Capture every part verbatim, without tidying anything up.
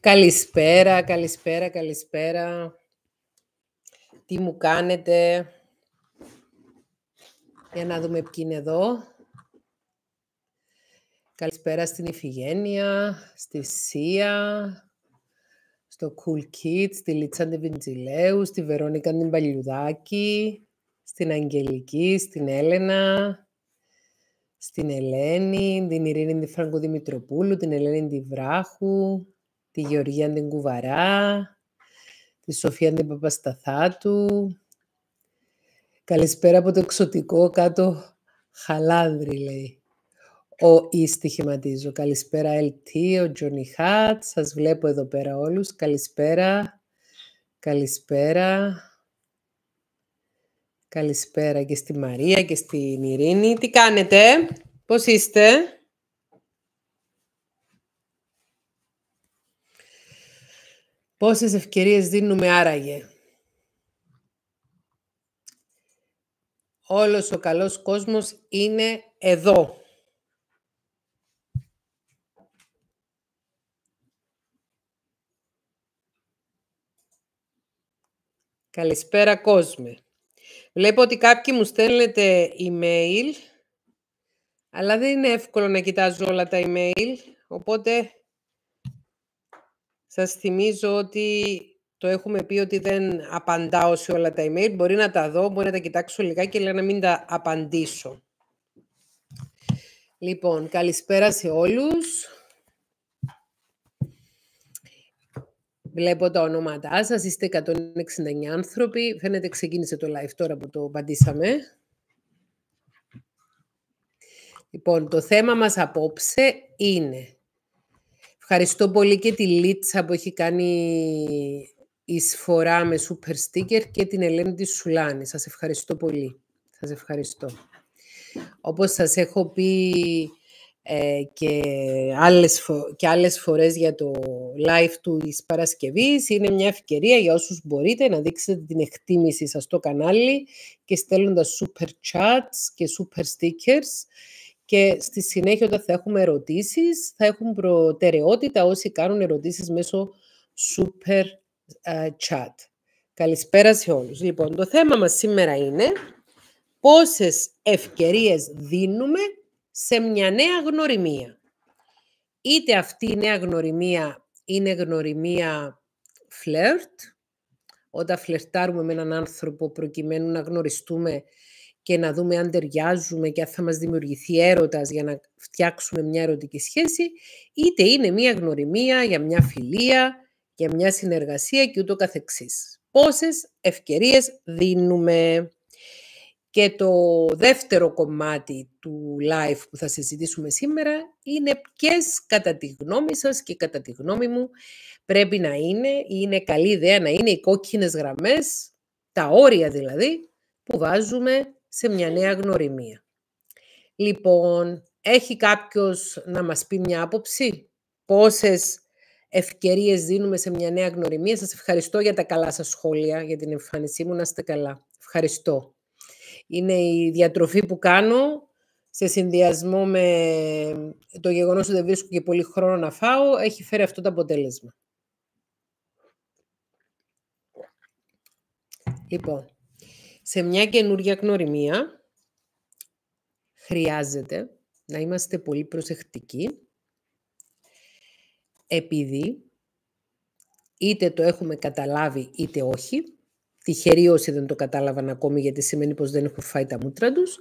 Καλησπέρα, καλησπέρα, καλησπέρα. Τι μου κάνετε? Για να δούμε ποιοι είναι εδώ. Καλησπέρα στην Ιφηγένεια, στη Σία, στο Cool Kids, στη Λίτσα Βιντζηλέου, στη Βερόνικα την Παλιουδάκη, στην Αγγελική, στην Έλενα, στην Ελένη, την Ειρήνη τη Φραγκοδημητροπούλου, την Ελένη τη Βράχου, τη Γεωργία την Κουβαρά, τη Σοφία την Παπασταθάτου. Καλησπέρα από το εξωτικό κάτω Χαλάνδρη, λέει. Ο Ιστιχηματίζω. Καλησπέρα Ελ Τι, ο Τζονι Χάτ. Σας βλέπω εδώ πέρα όλους. Καλησπέρα. Καλησπέρα. Καλησπέρα και στη Μαρία και στην Ειρήνη. Τι κάνετε? Πώς είστε? Πόσες ευκαιρίες δίνουμε άραγε? Όλος ο καλός κόσμος είναι εδώ. Καλησπέρα κόσμε. Βλέπω ότι κάποιοι μου στέλνετε email, αλλά δεν είναι εύκολο να κοιτάζω όλα τα email, οπότε σας θυμίζω ότι το έχουμε πει ότι δεν απαντάω σε όλα τα email. Μπορεί να τα δω, μπορεί να τα κοιτάξω λιγάκι, αλλά να μην τα απαντήσω. Λοιπόν, καλησπέρα σε όλους. Βλέπω τα ονόματά σας, είστε εκατόν εξήντα εννέα άνθρωποι. Φαίνεται ξεκίνησε το live τώρα που το πατήσαμε. Λοιπόν, το θέμα μας απόψε είναι... Ευχαριστώ πολύ και τη Λίτσα που έχει κάνει εισφορά με super sticker και την Ελένη τη Σουλάνη. Σας ευχαριστώ πολύ. Σας ευχαριστώ. Όπως σας έχω πει... και άλλες, φο- και άλλες φορές για το live του της Παρασκευής, είναι μια ευκαιρία για όσους μπορείτε να δείξετε την εκτίμησή σας στο κανάλι και στέλνοντας super chats και super stickers, και στη συνέχεια όταν θα έχουμε ερωτήσεις θα έχουν προτεραιότητα όσοι κάνουν ερωτήσεις μέσω super uh, chat. Καλησπέρα σε όλους. Λοιπόν, το θέμα μας σήμερα είναι πόσες ευκαιρίες δίνουμε σε μια νέα γνωριμία. Είτε αυτή η νέα γνωριμία είναι γνωριμία φλερτ, όταν φλερτάρουμε με έναν άνθρωπο προκειμένου να γνωριστούμε και να δούμε αν ταιριάζουμε και αν θα μας δημιουργηθεί έρωτας για να φτιάξουμε μια ερωτική σχέση, είτε είναι μια γνωριμία για μια φιλία, για μια συνεργασία και ούτω καθεξής. Πόσες ευκαιρίες δίνουμε? Και το δεύτερο κομμάτι του live που θα συζητήσουμε σήμερα είναι ποιες κατά τη γνώμη σας και κατά τη γνώμη μου πρέπει να είναι, ή είναι καλή ιδέα να είναι οι κόκκινες γραμμές, τα όρια δηλαδή, που βάζουμε σε μια νέα γνωριμία. Λοιπόν, έχει κάποιος να μας πει μια άποψη? Πόσες ευκαιρίες δίνουμε σε μια νέα γνωριμία? Σας ευχαριστώ για τα καλά σας σχόλια, για την εμφάνισή μου, να είστε καλά. Ευχαριστώ. Είναι η διατροφή που κάνω, σε συνδυασμό με το γεγονός ότι δεν βρίσκω και πολύ χρόνο να φάω, έχει φέρει αυτό το αποτέλεσμα. Λοιπόν, σε μια καινούργια γνωριμία χρειάζεται να είμαστε πολύ προσεκτικοί, επειδή είτε το έχουμε καταλάβει είτε όχι. Τυχεροί όσοι δεν το κατάλαβαν ακόμη, γιατί σημαίνει πως δεν έχουν φάει τα μούτρα τους.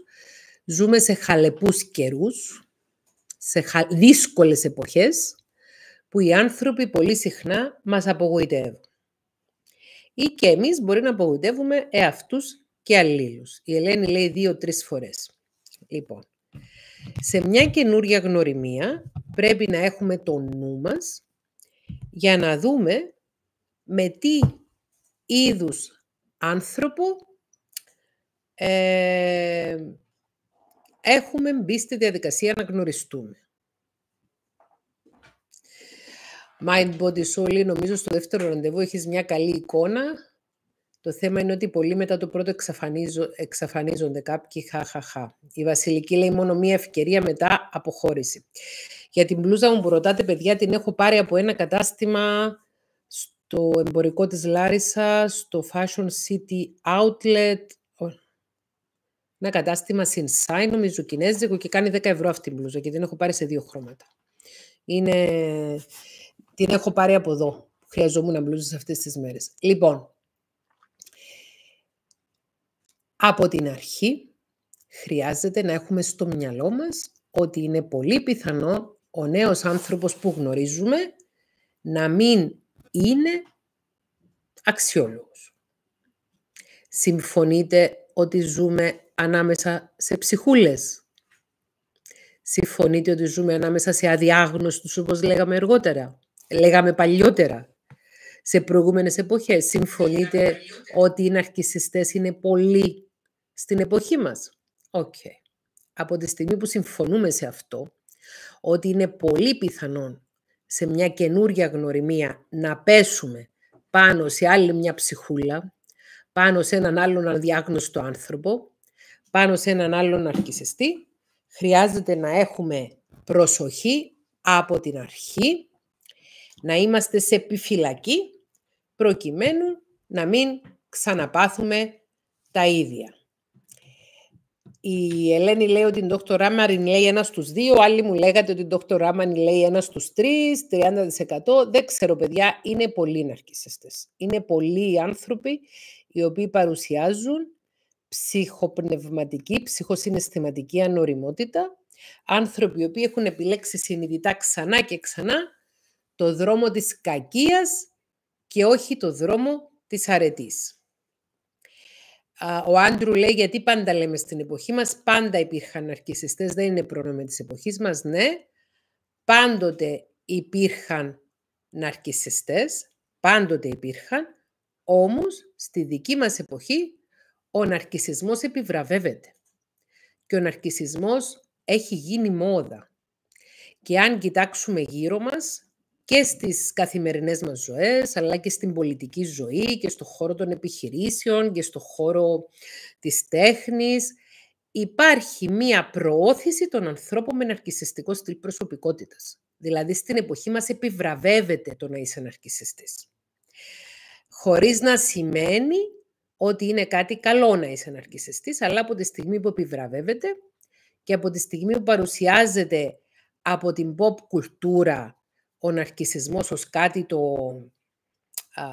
Ζούμε σε χαλεπούς καιρούς, σε δύσκολες εποχές, που οι άνθρωποι πολύ συχνά μας απογοητεύουν. Ή και εμείς μπορεί να απογοητεύουμε εαυτούς και αλλήλους. Η Ελένη λέει δύο-τρεις φορές. Λοιπόν, σε μια καινούρια γνωριμία πρέπει να έχουμε το νου μας για να δούμε με τι είδους άνθρωπο ε, έχουμε μπει στη διαδικασία να γνωριστούμε. Mind Body Soul, νομίζω στο δεύτερο ραντεβού έχεις μια καλή εικόνα. Το θέμα είναι ότι πολλοί μετά το πρώτο εξαφανίζον, εξαφανίζονται κάποιοι χαχαχα. Η Βασιλική λέει μόνο μια ευκαιρία, μετά αποχώρηση. Για την μπλούζα μου που ρωτάτε, παιδιά, την έχω πάρει από ένα κατάστημα στο εμπορικό της Λάρισσας, στο Fashion City Outlet, ένα κατάστημα Sinsai, νομίζω, κινέζικο, και κάνει δέκα ευρώ αυτή η μπλούζα και την έχω πάρει σε δύο χρώματα. Είναι... Την έχω πάρει από εδώ. Χρειαζόμουν μπλούζες αυτές τις μέρες. Λοιπόν, από την αρχή χρειάζεται να έχουμε στο μυαλό μας ότι είναι πολύ πιθανό ο νέος άνθρωπος που γνωρίζουμε να μην είναι αξιόλογος. Συμφωνείτε ότι ζούμε ανάμεσα σε ψυχούλες? Συμφωνείτε ότι ζούμε ανάμεσα σε αδιάγνωστους, όπως λέγαμε αργότερα, λέγαμε παλιότερα, σε προηγούμενες εποχές? Συμφωνείτε ότι οι ναρκισσιστές είναι πολλοί στην εποχή μας? Οκ. Okay. Από τη στιγμή που συμφωνούμε σε αυτό, ότι είναι πολύ πιθανόν σε μια καινούρια γνωριμία να πέσουμε πάνω σε άλλη μια ψυχούλα, πάνω σε έναν άλλον αδιάγνωστο άνθρωπο, πάνω σε έναν άλλον ναρκισσιστή, χρειάζεται να έχουμε προσοχή από την αρχή, να είμαστε σε επιφυλακή, προκειμένου να μην ξαναπάθουμε τα ίδια. Η Ελένη λέει ότι τον ντόκτορ Ramani λέει ένα στους δύο, άλλοι μου λέγατε ότι τον ντόκτορ Ramani λέει ένα στους τρεις, τριάντα τοις εκατό. Δεν ξέρω, παιδιά, είναι πολλοί ναρκισσιστές. Είναι πολλοί άνθρωποι οι οποίοι παρουσιάζουν ψυχοπνευματική, ψυχοσυναισθηματική ανοριμότητα, άνθρωποι οι οποίοι έχουν επιλέξει συνειδητά ξανά και ξανά το δρόμο της κακίας και όχι το δρόμο της αρετής. Ο Άντρου λέει, γιατί πάντα λέμε στην εποχή μας, πάντα υπήρχαν ναρκισσιστές, δεν είναι πρόνομο της εποχής μας. Ναι, πάντοτε υπήρχαν ναρκισσιστές, πάντοτε υπήρχαν, όμως στη δική μας εποχή ο ναρκισσισμός επιβραβεύεται και ο ναρκισσισμός έχει γίνει μόδα. Και αν κοιτάξουμε γύρω μας και στις καθημερινές μας ζωές, αλλά και στην πολιτική ζωή και στον χώρο των επιχειρήσεων και στον χώρο της τέχνης, υπάρχει μία προώθηση των ανθρώπων με ναρκισσιστικό στυλ προσωπικότητας. Δηλαδή, στην εποχή μας επιβραβεύεται το να είσαι ναρκισσιστής. Χωρίς να σημαίνει ότι είναι κάτι καλό να είσαι ναρκισσιστής, αλλά από τη στιγμή που επιβραβεύεται και από τη στιγμή που παρουσιάζεται από την pop κουλτούρα ο ναρκισσισμός ως κάτι το α,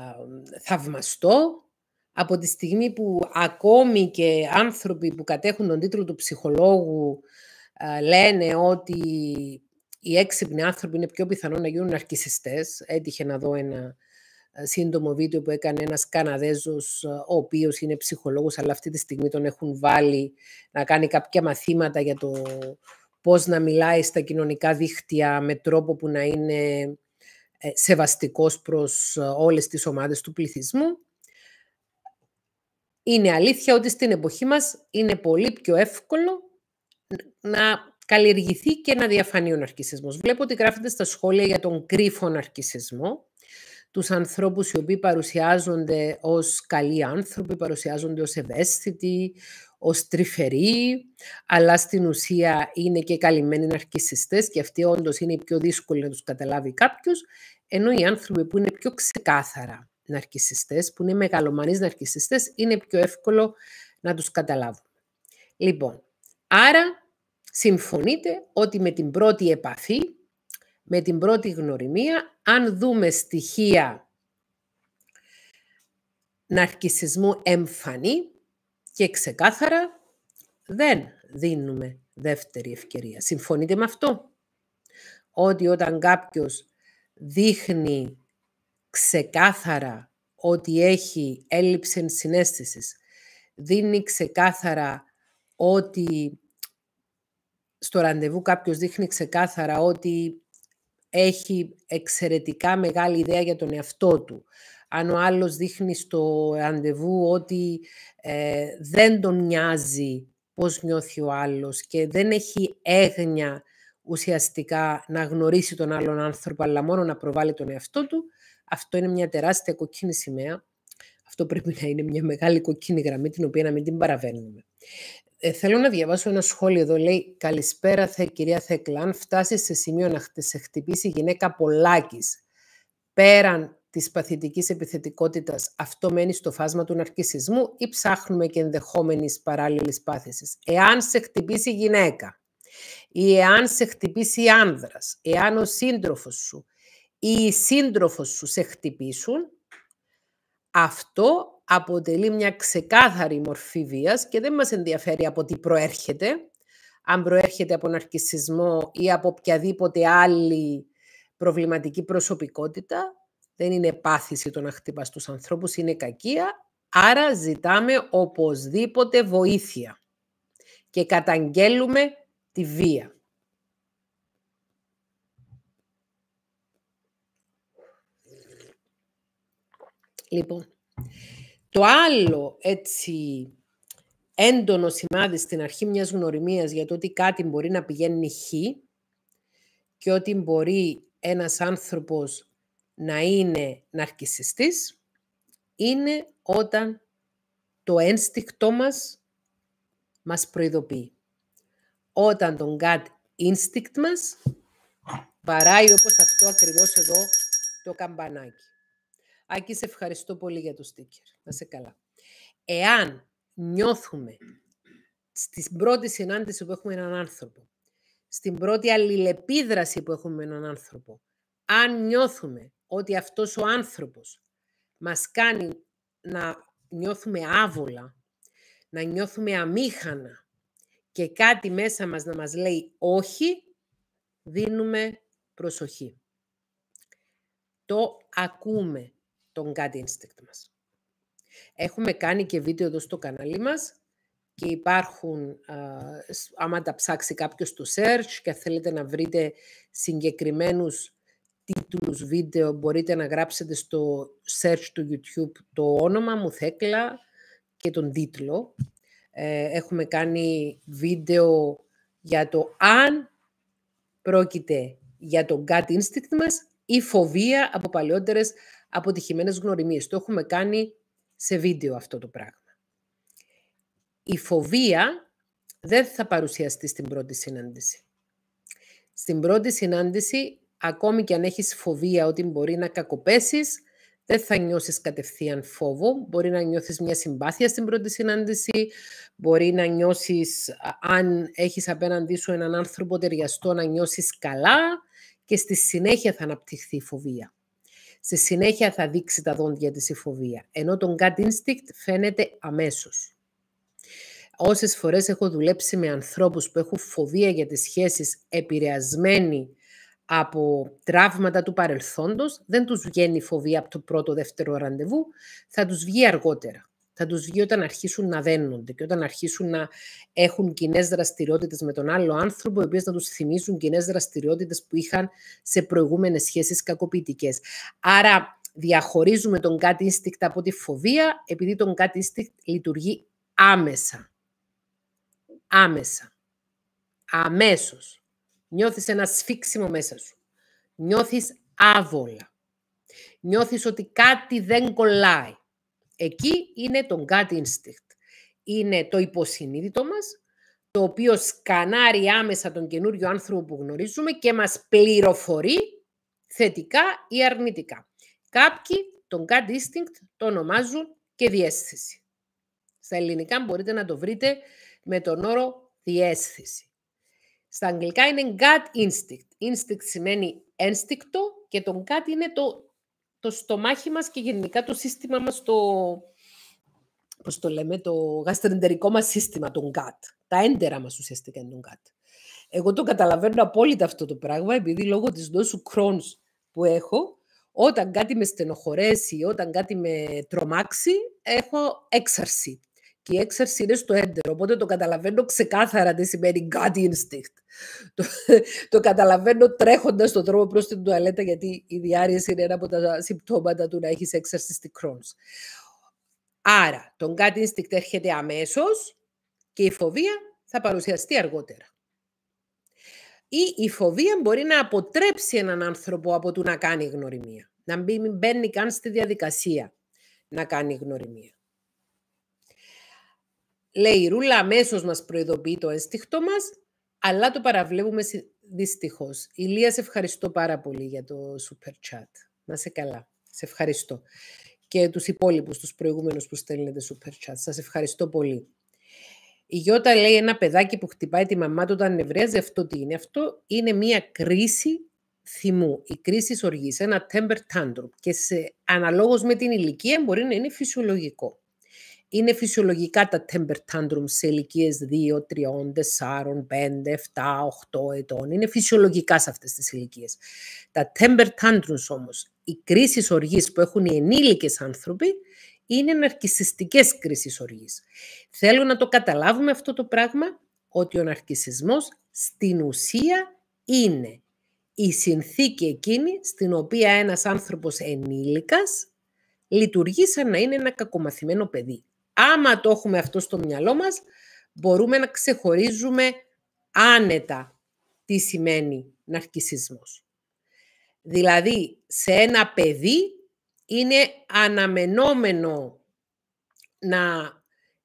θαυμαστό, από τη στιγμή που ακόμη και άνθρωποι που κατέχουν τον τίτλο του ψυχολόγου α, λένε ότι οι έξυπνοι άνθρωποι είναι πιο πιθανό να γίνουν ναρκισσιστές. Έτυχε να δω ένα σύντομο βίντεο που έκανε ένας Καναδέζος, ο οποίος είναι ψυχολόγος, αλλά αυτή τη στιγμή τον έχουν βάλει να κάνει κάποια μαθήματα για το πώς να μιλάει στα κοινωνικά δίκτυα με τρόπο που να είναι σεβαστικός προς όλες τις ομάδες του πληθυσμού. Είναι αλήθεια ότι στην εποχή μας είναι πολύ πιο εύκολο να καλλιεργηθεί και να διαφανεί ο ναρκισσισμός. Βλέπω ότι γράφεται στα σχόλια για τον κρύφο ναρκισσισμό, τους ανθρώπους οι οποίοι παρουσιάζονται ως καλοί άνθρωποι, παρουσιάζονται ως ευαίσθητοι, ως τρυφεροί, αλλά στην ουσία είναι και καλυμμένοι ναρκισσιστές και αυτοί όντως είναι οι πιο δύσκολοι να τους καταλάβει κάποιος, ενώ οι άνθρωποι που είναι πιο ξεκάθαρα ναρκισσιστές, που είναι μεγαλομανείς ναρκισσιστές, είναι πιο εύκολο να τους καταλάβουν. Λοιπόν, άρα συμφωνείτε ότι με την πρώτη επαφή, με την πρώτη γνωριμία, αν δούμε στοιχεία ναρκισσισμού εμφανή και ξεκάθαρα, δεν δίνουμε δεύτερη ευκαιρία. Συμφωνείτε με αυτό? Ότι όταν κάποιος δείχνει ξεκάθαρα ότι έχει έλλειψη ενσυναίσθησης, δίνει ξεκάθαρα ότι στο ραντεβού κάποιος δείχνει ξεκάθαρα ότι έχει εξαιρετικά μεγάλη ιδέα για τον εαυτό του. Αν ο άλλος δείχνει στο ραντεβού ότι ε, δεν τον νοιάζει πώς νιώθει ο άλλος και δεν έχει έγνοια ουσιαστικά να γνωρίσει τον άλλον άνθρωπο, αλλά μόνο να προβάλλει τον εαυτό του, αυτό είναι μια τεράστια κοκκίνη σημαία. Αυτό πρέπει να είναι μια μεγάλη κοκκίνη γραμμή, την οποία να μην την παραβαίνουμε. Ε, θέλω να διαβάσω ένα σχόλιο εδώ. Λέει, καλησπέρα θε, κυρία Θεκλάν. Φτάσεις σε σημείο να σε χτυπήσει γυναίκα πολλάκης. Πέραν της παθητικής επιθετικότητας, αυτό μένει στο φάσμα του ναρκισσισμού ή ψάχνουμε και ενδεχόμενης παράλληλης πάθησης? Εάν σε χτυπήσει γυναίκα ή εάν σε χτυπήσει άνδρας, εάν ο σύντροφος σου ή η σύντροφος σου σε χτυπήσουν, αυτό αποτελεί μια ξεκάθαρη μορφή βίας και δεν μας ενδιαφέρει από τι προέρχεται, αν προέρχεται από ναρκισσισμό ή από οποιαδήποτε άλλη προβληματική προσωπικότητα. Δεν είναι πάθηση το να χτυπάς τους ανθρώπους, είναι κακία, άρα ζητάμε οπωσδήποτε βοήθεια και καταγγέλουμε τη βία. Λοιπόν, το άλλο έτσι έντονο σημάδι στην αρχή μιας γνωριμίας για το ότι κάτι μπορεί να πηγαίνει χ και ότι μπορεί ένας άνθρωπος να είναι ναρκισσιστής, είναι όταν το ένστικτό μας μας προειδοποιεί. Όταν τον gut instinct μας παράει όπως αυτό ακριβώς εδώ το καμπανάκι. Άκη, σε ευχαριστώ πολύ για το στίκερ. Να σε καλά. Εάν νιώθουμε στην πρώτη συνάντηση που έχουμε έναν άνθρωπο, στην πρώτη αλληλεπίδραση που έχουμε έναν άνθρωπο, αν νιώθουμε ότι αυτός ο άνθρωπος μας κάνει να νιώθουμε άβολα, να νιώθουμε αμήχανα και κάτι μέσα μας να μας λέει όχι, δίνουμε προσοχή. Το ακούμε, τον gut instinct μας. Έχουμε κάνει και βίντεο εδώ στο κανάλι μας και υπάρχουν, α, άμα τα ψάξει κάποιος στο search και θέλετε να βρείτε συγκεκριμένους τίτλους βίντεο, μπορείτε να γράψετε στο search του YouTube το όνομα μου, Θέκλα, και τον τίτλο. Ε, έχουμε κάνει βίντεο για το αν πρόκειται για το gut instinct μας ή φοβία από παλαιότερες αποτυχημένες γνωριμίες. Το έχουμε κάνει σε βίντεο αυτό το πράγμα. Η φοβία δεν θα παρουσιαστεί στην πρώτη συνάντηση. Στην πρώτη συνάντηση, ακόμη και αν έχεις φοβία ότι μπορεί να κακοπέσεις, δεν θα νιώσεις κατευθείαν φόβο. Μπορεί να νιώθεις μια συμπάθεια στην πρώτη συνάντηση, μπορεί να νιώσεις, αν έχεις απέναντί σου έναν άνθρωπο ταιριαστό, να νιώσεις καλά και στη συνέχεια θα αναπτυχθεί η φοβία. Στη συνέχεια θα δείξει τα δόντια της η φοβία, ενώ τον gut instinct φαίνεται αμέσως. Όσες φορές έχω δουλέψει με ανθρώπους που έχουν φοβία για τις σχέσεις, επηρεασμένοι από τραύματα του παρελθόντος, δεν τους βγαίνει η φοβία από το πρώτο-δεύτερο ραντεβού, θα τους βγει αργότερα. Θα τους βγει όταν αρχίσουν να δένονται και όταν αρχίσουν να έχουν κοινές δραστηριότητες με τον άλλο άνθρωπο, οι οποίες να τους θυμίζουν κοινές δραστηριότητες που είχαν σε προηγούμενες σχέσεις κακοποιητικές. Άρα διαχωρίζουμε τον gut instinct από τη φοβία, επειδή τον gut instinct λειτουργεί άμεσα. Άμεσα. Αμέσως. Νιώθεις ένα σφίξιμο μέσα σου. Νιώθεις άβολα. Νιώθεις ότι κάτι δεν κολλάει. Εκεί είναι το gut instinct. Είναι το υποσυνείδητο μας, το οποίο σκανάρει άμεσα τον καινούριο άνθρωπο που γνωρίζουμε και μας πληροφορεί θετικά ή αρνητικά. Κάποιοι τον gut instinct το ονομάζουν και διαίσθηση. Στα ελληνικά μπορείτε να το βρείτε με τον όρο διαίσθηση. Στα αγγλικά είναι gut instinct. Instinct σημαίνει ένστικτο και το gut είναι το, το στομάχι μας και γενικά το σύστημα μας, το, πώς το λέμε, το γαστροεντερικό μας σύστημα, τον gut. Τα έντερα μας ουσιαστικά είναι τον gut. Εγώ το καταλαβαίνω απόλυτα αυτό το πράγμα, επειδή λόγω της νόσου Crohn's που έχω, όταν κάτι με στενοχωρέσει, όταν κάτι με τρομάξει, έχω έξαρση. Και η έξαρση είναι στο έντερο, οπότε το καταλαβαίνω ξεκάθαρα τι σημαίνει gut instinct. Το, το καταλαβαίνω τρέχοντας τον δρόμο προς την τουαλέτα, γιατί η διάρρεια είναι ένα από τα συμπτώματα του να έχεις έξαρση στη Crohn's. Άρα, το gut instinct έρχεται αμέσως και η φοβία θα παρουσιαστεί αργότερα. Ή η φοβία μπορεί να αποτρέψει έναν άνθρωπο από του να κάνει γνωριμία, να μην μπαίνει καν στη διαδικασία. να κάνει γνωριμία. Λέει η Ρούλα, αμέσως μας προειδοποιεί το ένστικτο μας, αλλά το παραβλέπουμε δυστυχώς. Ηλία, σε ευχαριστώ πάρα πολύ για το super chat. Να σε καλά. Σε ευχαριστώ. Και τους υπόλοιπους, τους προηγούμενους που στέλνετε super chat. Σας ευχαριστώ πολύ. Η Γιώτα λέει, ένα παιδάκι που χτυπάει τη μαμά του όταν νευρίαζε, αυτό τι είναι? Αυτό είναι μια κρίση θυμού, η κρίση οργής, ένα temper tantrum. Και σε, αναλόγως με την ηλικία μπορεί να είναι φυσιολογικό. Είναι φυσιολογικά τα temper tantrum σε ηλικίες δύο, τρία, τέσσερα, πέντε, επτά, οκτώ ετών. Είναι φυσιολογικά σε αυτές τις ηλικίες. Τα temper tantrums όμως, οι κρίσεις οργής που έχουν οι ενήλικες άνθρωποι, είναι ναρκισσιστικές κρίσεις οργής. Θέλω να το καταλάβουμε αυτό το πράγμα, ότι ο ναρκισσισμός στην ουσία είναι η συνθήκη εκείνη στην οποία ένας άνθρωπος ενήλικας λειτουργεί σαν να είναι ένα κακομαθημένο παιδί. Άμα το έχουμε αυτό στο μυαλό μας, μπορούμε να ξεχωρίζουμε άνετα τι σημαίνει ναρκισσισμός. Δηλαδή, σε ένα παιδί είναι αναμενόμενο να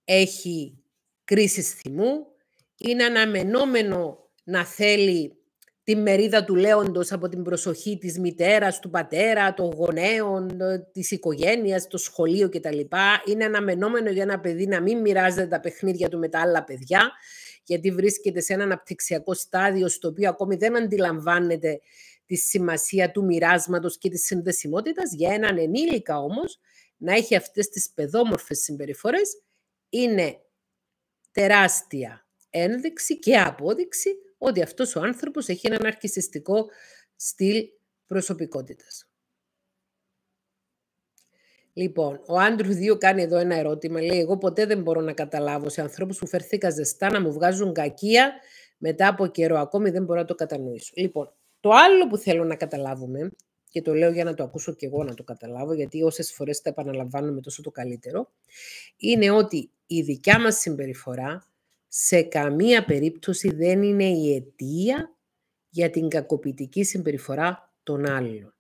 έχει κρίσεις θυμού, είναι αναμενόμενο να θέλει τη μερίδα του λέοντος από την προσοχή της μητέρας, του πατέρα, των γονέων, της οικογένειας, το σχολείο κτλ. Είναι αναμενόμενο για ένα παιδί να μην μοιράζεται τα παιχνίδια του με τα άλλα παιδιά, γιατί βρίσκεται σε ένα αναπτυξιακό στάδιο στο οποίο ακόμη δεν αντιλαμβάνεται τη σημασία του μοιράσματος και της συνδεσιμότητας. Για έναν ενήλικα όμως να έχει αυτές τις παιδόμορφες συμπεριφορές είναι τεράστια ένδειξη και απόδειξη ότι αυτός ο άνθρωπος έχει έναν ναρκισσιστικό στυλ προσωπικότητας. Λοιπόν, ο Άντρου δύο κάνει εδώ ένα ερώτημα. Λέει, εγώ ποτέ δεν μπορώ να καταλάβω σε ανθρώπους που φερθήκα ζεστά να μου βγάζουν κακία μετά από καιρό. Ακόμη δεν μπορώ να το κατανοήσω. Λοιπόν, το άλλο που θέλω να καταλάβουμε, και το λέω για να το ακούσω και εγώ να το καταλάβω, γιατί όσες φορές τα επαναλαμβάνουμε τόσο το καλύτερο, είναι ότι η δικιά μας συμπεριφορά σε καμία περίπτωση δεν είναι η αιτία για την κακοποιητική συμπεριφορά των άλλων.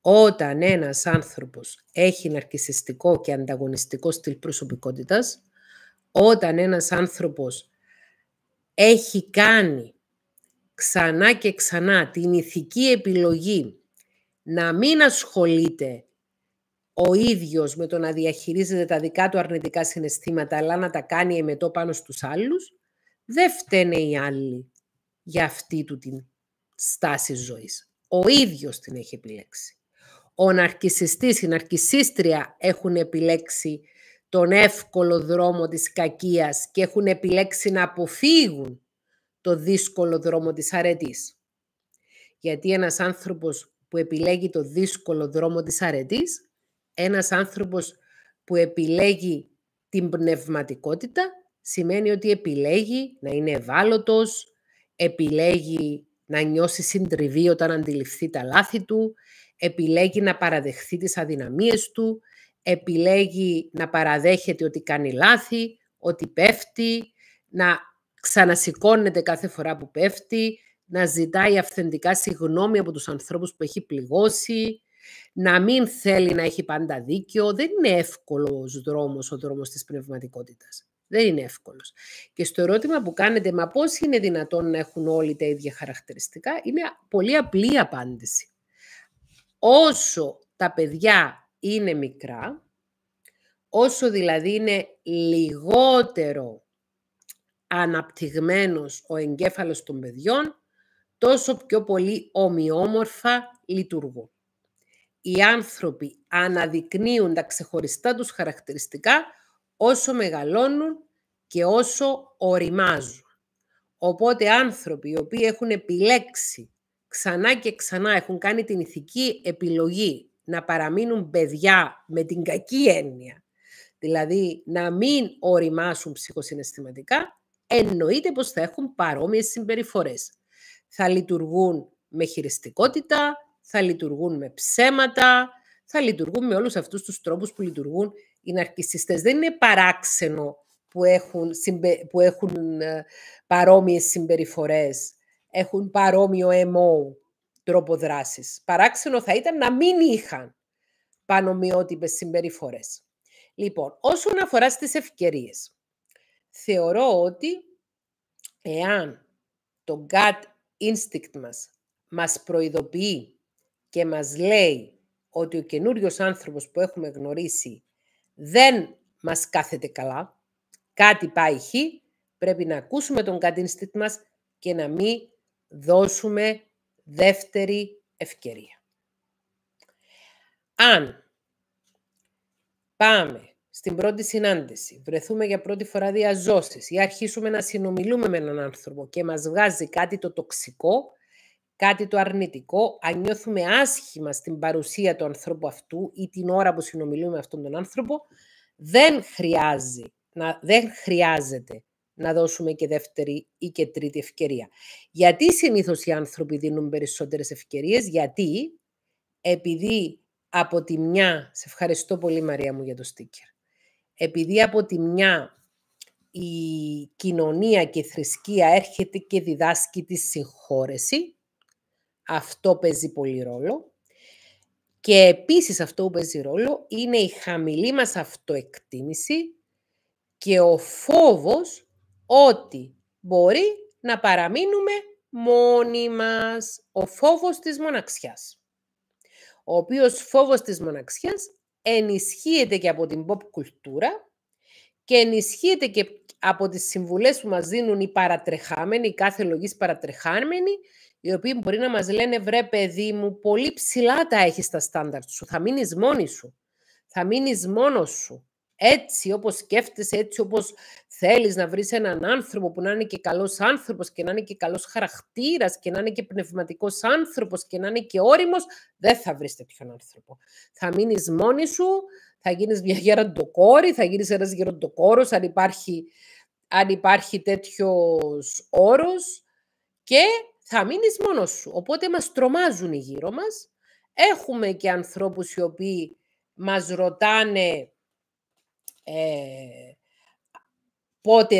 Όταν ένας άνθρωπος έχει ναρκισσιστικό και ανταγωνιστικό στυλ προσωπικότητας, όταν ένας άνθρωπος έχει κάνει ξανά και ξανά την ηθική επιλογή να μην ασχολείται ο ίδιος με το να διαχειρίζεται τα δικά του αρνητικά συναισθήματα, αλλά να τα κάνει εμετό πάνω στους άλλους, δεν φταίνε οι άλλοι για αυτή του την στάση ζωής. Ο ίδιος την έχει επιλέξει. Ο ναρκισσιστής, η ναρκισσίστρια έχουν επιλέξει τον εύκολο δρόμο της κακίας και έχουν επιλέξει να αποφύγουν το δύσκολο δρόμο της αρετής. Γιατί ένας άνθρωπος που επιλέγει το δύσκολο δρόμο της αρετής, ένας άνθρωπος που επιλέγει την πνευματικότητα, σημαίνει ότι επιλέγει να είναι ευάλωτος, επιλέγει να νιώσει συντριβή όταν αντιληφθεί τα λάθη του, επιλέγει να παραδεχθεί τις αδυναμίες του, επιλέγει να παραδέχεται ότι κάνει λάθη, ότι πέφτει, να ξανασηκώνεται κάθε φορά που πέφτει, να ζητάει αυθεντικά συγγνώμη από τους ανθρώπους που έχει πληγώσει, να μην θέλει να έχει πάντα δίκιο. Δεν είναι εύκολος δρόμος ο δρόμος της πνευματικότητας. Δεν είναι εύκολος. Και στο ερώτημα που κάνετε, μα πώς είναι δυνατόν να έχουν όλοι τα ίδια χαρακτηριστικά, είναι πολύ απλή απάντηση. Όσο τα παιδιά είναι μικρά, όσο δηλαδή είναι λιγότερο αναπτυγμένος ο εγκέφαλος των παιδιών, τόσο πιο πολύ ομοιόμορφα λειτουργούν. Οι άνθρωποι αναδεικνύουν τα ξεχωριστά τους χαρακτηριστικά όσο μεγαλώνουν και όσο οριμάζουν. Οπότε άνθρωποι οι οποίοι έχουν επιλέξει ξανά και ξανά, έχουν κάνει την ηθική επιλογή να παραμείνουν παιδιά με την κακή έννοια, δηλαδή να μην οριμάσουν ψυχοσυναισθηματικά, εννοείται πως θα έχουν παρόμοιες συμπεριφορές. Θα λειτουργούν με χειριστικότητα, θα λειτουργούν με ψέματα, θα λειτουργούν με όλους αυτούς τους τρόπους που λειτουργούν οι ναρκισσιστές. Δεν είναι παράξενο που έχουν, συμπε... που έχουν παρόμοιες συμπεριφορές, έχουν παρόμοιο εμ ο τρόπο δράσης. Παράξενο θα ήταν να μην είχαν πανομοιότυπες συμπεριφορές. Λοιπόν, όσον αφορά στις ευκαιρίες, θεωρώ ότι εάν το gut instinct μας μας προειδοποιεί και μας λέει ότι ο καινούριος άνθρωπος που έχουμε γνωρίσει δεν μας κάθεται καλά, κάτι πάει χει, πρέπει να ακούσουμε τον gut instinct μας και να μην δώσουμε δεύτερη ευκαιρία. Αν πάμε στην πρώτη συνάντηση, βρεθούμε για πρώτη φορά διαζώσεις ή αρχίσουμε να συνομιλούμε με έναν άνθρωπο και μας βγάζει κάτι το τοξικό, κάτι το αρνητικό, αν νιώθουμε άσχημα στην παρουσία του ανθρώπου αυτού ή την ώρα που συνομιλούμε με αυτόν τον άνθρωπο, δεν, χρειάζει, να, δεν χρειάζεται να δώσουμε και δεύτερη ή και τρίτη ευκαιρία. Γιατί συνήθως οι άνθρωποι δίνουν περισσότερες ευκαιρίες? Γιατί επειδή από τη μια, σε ευχαριστώ πολύ Μαρία μου για το στίκερ, επειδή από τη μια η κοινωνία και η θρησκεία έρχεται και διδάσκει τη συγχώρεση, αυτό παίζει πολύ ρόλο, και επίσης αυτό που παίζει ρόλο είναι η χαμηλή μας αυτοεκτίμηση και ο φόβος ότι μπορεί να παραμείνουμε μόνοι μας, ο φόβος της μοναξιάς, ο οποίος φόβος της μοναξιάς ενισχύεται και από την pop κουλτούρα και ενισχύεται και από τις συμβουλές που μας δίνουν οι παρατρεχάμενοι, οι κάθε λογής παρατρεχάμενοι, οι οποίοι μπορεί να μας λένε «Βρε παιδί μου, πολύ ψηλά τα έχεις τα στάνταρτ σου, θα μείνεις μόνη σου, θα μείνεις μόνος σου, έτσι όπως σκέφτεσαι, έτσι όπως θέλεις να βρεις έναν άνθρωπο που να είναι και καλός άνθρωπος και να είναι και καλός χαρακτήρας και να είναι και πνευματικός άνθρωπος και να είναι και όριμος, δεν θα βρεις τέτοιον άνθρωπο. Θα μείνεις μόνη σου, θα γίνεις μια γεραντοκόρη, θα γίνεις ένας γεραντοκόρος αν υπάρχει, αν υπάρχει τέτοιος όρος και θα μείνεις μόνος σου». Οπότε μας τρομάζουν οι γύρω μας. Έχουμε και ανθρώπους οι οποίοι μας ρωτάνε Ε, πότε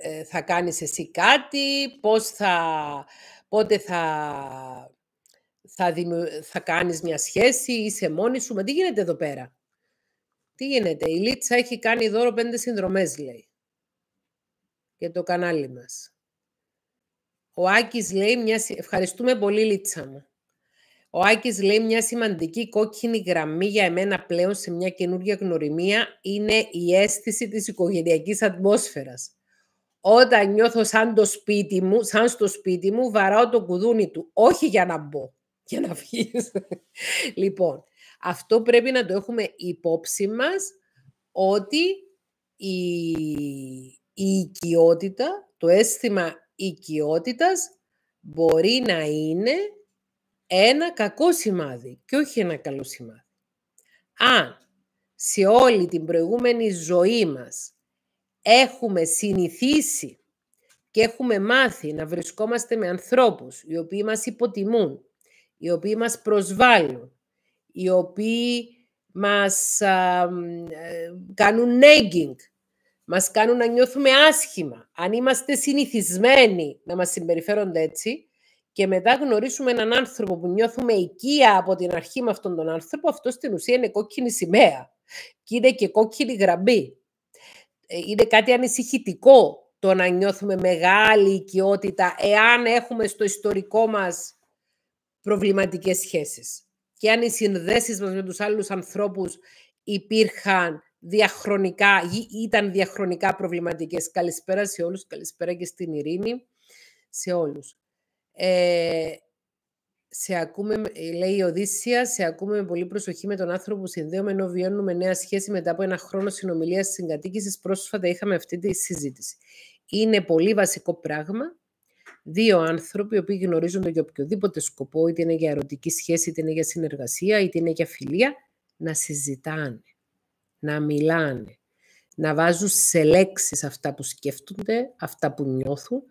ε, θα κάνεις εσύ κάτι, πώς θα, πότε θα, θα, δημιου, θα κάνεις μια σχέση, είσαι μόνη σου. Μα τι γίνεται εδώ πέρα? Τι γίνεται? Η Λίτσα έχει κάνει δώρο πέντε συνδρομές, λέει, για το κανάλι μας. Ο Άκης λέει, μια, ευχαριστούμε πολύ Λίτσα μου. Ο Άκης λέει, μια σημαντική κόκκινη γραμμή για εμένα πλέον σε μια καινούργια γνωριμία είναι η αίσθηση της οικογενειακής ατμόσφαιρας. Όταν νιώθω σαν, το σπίτι μου, σαν στο σπίτι μου, βαράω το κουδούνι του. Όχι για να μπω, για να βγεις. Λοιπόν, αυτό πρέπει να το έχουμε υπόψη μας, ότι η, η οικειότητα, το αίσθημα οικειότητας μπορεί να είναι ένα κακό σημάδι και όχι ένα καλό σημάδι. Αν σε όλη την προηγούμενη ζωή μας έχουμε συνηθίσει και έχουμε μάθει να βρισκόμαστε με ανθρώπους οι οποίοι μας υποτιμούν, οι οποίοι μας προσβάλλουν, οι οποίοι μας α, κάνουν nagging, μας κάνουν να νιώθουμε άσχημα, αν είμαστε συνηθισμένοι να μας συμπεριφέρονται έτσι, και μετά γνωρίσουμε έναν άνθρωπο που νιώθουμε οικία από την αρχή με αυτόν τον άνθρωπο, αυτό στην ουσία είναι κόκκινη σημαία. Και είναι και κόκκινη γραμμή. Είναι κάτι ανησυχητικό το να νιώθουμε μεγάλη οικειότητα εάν έχουμε στο ιστορικό μας προβληματικές σχέσεις. Και αν οι συνδέσεις μας με τους άλλους ανθρώπους υπήρχαν διαχρονικά ή ήταν διαχρονικά προβληματικές. Καλησπέρα σε όλους, καλησπέρα και στην Ειρήνη, σε όλους. Ε, σε ακούμε, λέει η Οδύσσια, σε ακούμε με πολύ προσοχή με τον άνθρωπο που συνδέομαι, ενώ βιώνουμε νέα σχέση μετά από ένα χρόνο συνομιλίας συγκατοίκησης. Πρόσφατα είχαμε αυτή τη συζήτηση. Είναι πολύ βασικό πράγμα δύο άνθρωποι οι οποίοι γνωρίζονται για οποιοδήποτε σκοπό, είτε είναι για ερωτική σχέση, είτε είναι για συνεργασία, είτε είναι για φιλία, να συζητάνε, να μιλάνε, να βάζουν σε λέξεις αυτά που σκέφτονται, αυτά που νιώθουν,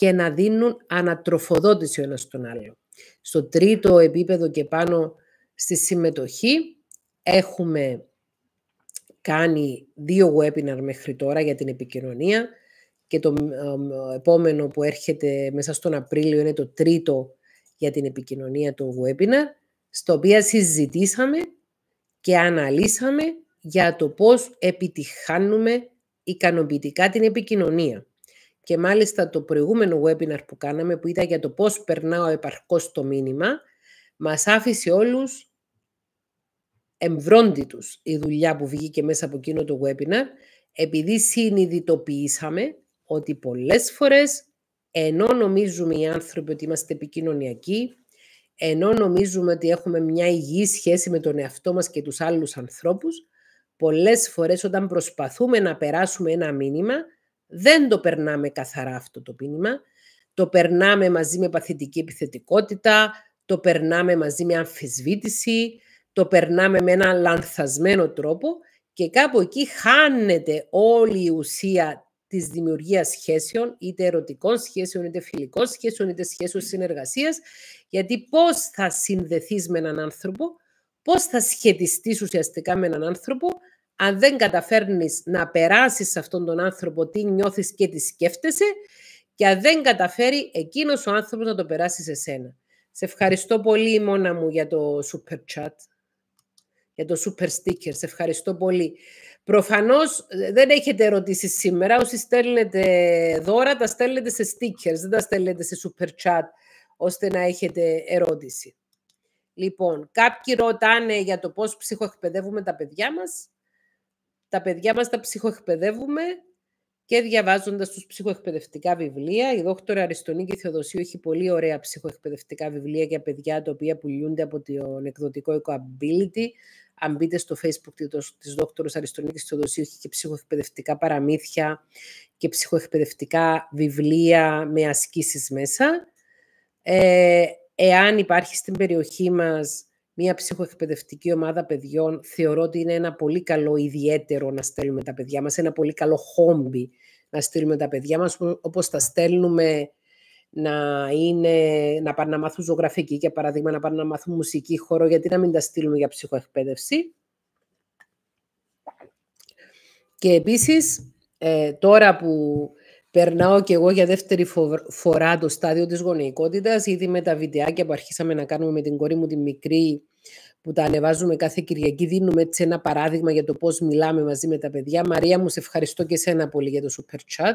και να δίνουν ανατροφοδότηση ο ένας στον άλλο. Στο τρίτο επίπεδο και πάνω στη συμμετοχή έχουμε κάνει δύο webinar μέχρι τώρα για την επικοινωνία και το επόμενο που έρχεται μέσα στον Απρίλιο είναι το τρίτο για την επικοινωνία, το webinar, στο οποίο συζητήσαμε και αναλύσαμε για το πώς επιτυχάνουμε ικανοποιητικά την επικοινωνία. Και μάλιστα το προηγούμενο webinar που κάναμε, που ήταν για το πώς περνάω επαρκώς το μήνυμα, μας άφησε όλους εμβρόντιτους η δουλειά που βγήκε μέσα από εκείνο το webinar, επειδή συνειδητοποιήσαμε ότι πολλές φορές, ενώ νομίζουμε οι άνθρωποι ότι είμαστε επικοινωνιακοί, ενώ νομίζουμε ότι έχουμε μια υγιή σχέση με τον εαυτό μας και τους άλλους ανθρώπους, πολλές φορές όταν προσπαθούμε να περάσουμε ένα μήνυμα, δεν το περνάμε καθαρά αυτό το μήνυμα. Το περνάμε μαζί με παθητική επιθετικότητα, το περνάμε μαζί με αμφισβήτηση, το περνάμε με ένα λανθασμένο τρόπο και κάπου εκεί χάνεται όλη η ουσία της δημιουργίας σχέσεων, είτε ερωτικών σχέσεων, είτε φιλικών σχέσεων, είτε σχέσεων συνεργασίας, γιατί πώς θα συνδεθείς με έναν άνθρωπο, πώς θα σχετιστείς ουσιαστικά με έναν άνθρωπο, αν δεν καταφέρνεις να περάσεις σε αυτόν τον άνθρωπο τι νιώθεις και τι σκέφτεσαι, και αν δεν καταφέρει εκείνος ο άνθρωπος να το περάσει σε σένα. Σε ευχαριστώ πολύ, Μόνα μου, για το super chat, για το super sticker. Σε ευχαριστώ πολύ. Προφανώς δεν έχετε ερωτήσεις σήμερα. Όσοι στέλνετε δώρα, τα στέλνετε σε stickers, δεν τα στέλνετε σε super chat, ώστε να έχετε ερώτηση. Λοιπόν, κάποιοι ρωτάνε για το πώς ψυχοεκπαιδεύουμε τα παιδιά μας. Τα παιδιά μας τα ψυχοεκπαιδεύουμε και διαβάζοντας τους ψυχοεκπαιδευτικά βιβλία. Η δόκτωρα Αριστονίκη Θεοδοσίου έχει πολύ ωραία ψυχοεκπαιδευτικά βιβλία για παιδιά, τα οποία πουλούνται από τον εκδοτικό Ecability. Αν μπείτε στο Facebook της δόκτωρας Αριστονίκης Θεοδοσίου, έχει και ψυχοεκπαιδευτικά παραμύθια και ψυχοεκπαιδευτικά βιβλία με ασκήσεις μέσα. Ε, εάν υπάρχει στην περιοχή μας μια ψυχοεκπαιδευτική ομάδα παιδιών, θεωρώ ότι είναι ένα πολύ καλό ιδιαίτερο να στέλνουμε τα παιδιά μας, ένα πολύ καλό χόμπι να στείλουμε τα παιδιά μας, όπως τα στέλνουμε να, είναι, να πάνε να μάθουν ζωγραφική, για παράδειγμα, να πάνε να μάθουν μουσική, χορό, γιατί να μην τα στείλουμε για ψυχοεκπαίδευση. Και επίσης, ε, τώρα που περνάω και εγώ για δεύτερη φορά το στάδιο της γονεϊκότητας, ήδη με τα βιντεάκια που αρχίσαμε να κάνουμε με την κόρη μου τη μικρή, που τα ανεβάζουμε κάθε Κυριακή, δίνουμε έτσι ένα παράδειγμα για το πώς μιλάμε μαζί με τα παιδιά. Μαρία μου, σε ευχαριστώ και σένα πολύ για το super chat.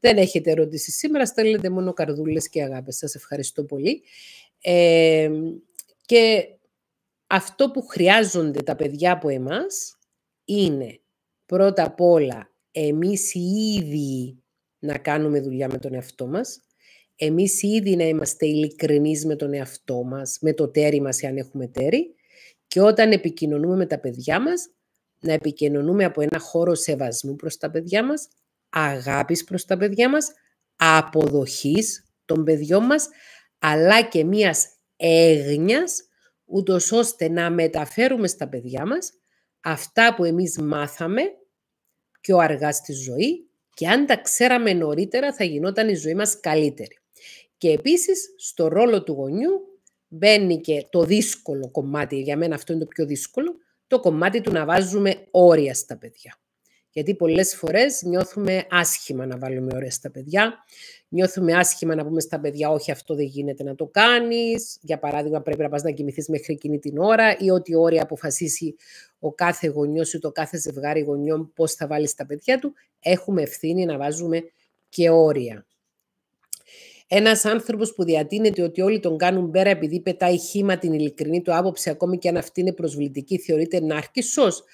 Δεν έχετε ερώτηση σήμερα, στέλνετε μόνο καρδούλες και αγάπες. Σας ευχαριστώ πολύ. Ε, και αυτό που χρειάζονται τα παιδιά από εμάς είναι πρώτα απ' όλα εμείς οι ίδιοι να κάνουμε δουλειά με τον εαυτό μας, εμείς ήδη να είμαστε ειλικρινείς με τον εαυτό μας, με το τέρι μας, εάν έχουμε τέρι, και όταν επικοινωνούμε με τα παιδιά μας, να επικοινωνούμε από ένα χώρο σεβασμού προς τα παιδιά μας, αγάπης προς τα παιδιά μας, αποδοχής των παιδιών μας, αλλά και μιας έγνοιας, ούτως ώστε να μεταφέρουμε στα παιδιά μας αυτά που εμείς μάθαμε πιο αργά στη ζωή, και αν τα ξέραμε νωρίτερα θα γινόταν η ζωή μας καλύτερη. Και επίσης στο ρόλο του γονιού μπαίνει και το δύσκολο κομμάτι, για μένα αυτό είναι το πιο δύσκολο, το κομμάτι του να βάζουμε όρια στα παιδιά. Γιατί πολλές φορές νιώθουμε άσχημα να βάλουμε όρια στα παιδιά, νιώθουμε άσχημα να πούμε στα παιδιά όχι, αυτό δεν γίνεται να το κάνεις, για παράδειγμα πρέπει να πας να κοιμηθείς μέχρι εκείνη την ώρα, ή ό,τι όρια αποφασίσει ο κάθε γονιός ή το κάθε ζευγάρι γονιών πώς θα βάλει στα παιδιά του, έχουμε ευθύνη να βάζουμε και όρια. Ένας άνθρωπος που διατείνεται ότι όλοι τον κάνουν πέρα επειδή πετάει χήμα την ειλικρινή του άποψη, ακόμη και αν αυτή είναι προσβλητική, θεωρείται νάρκισσος.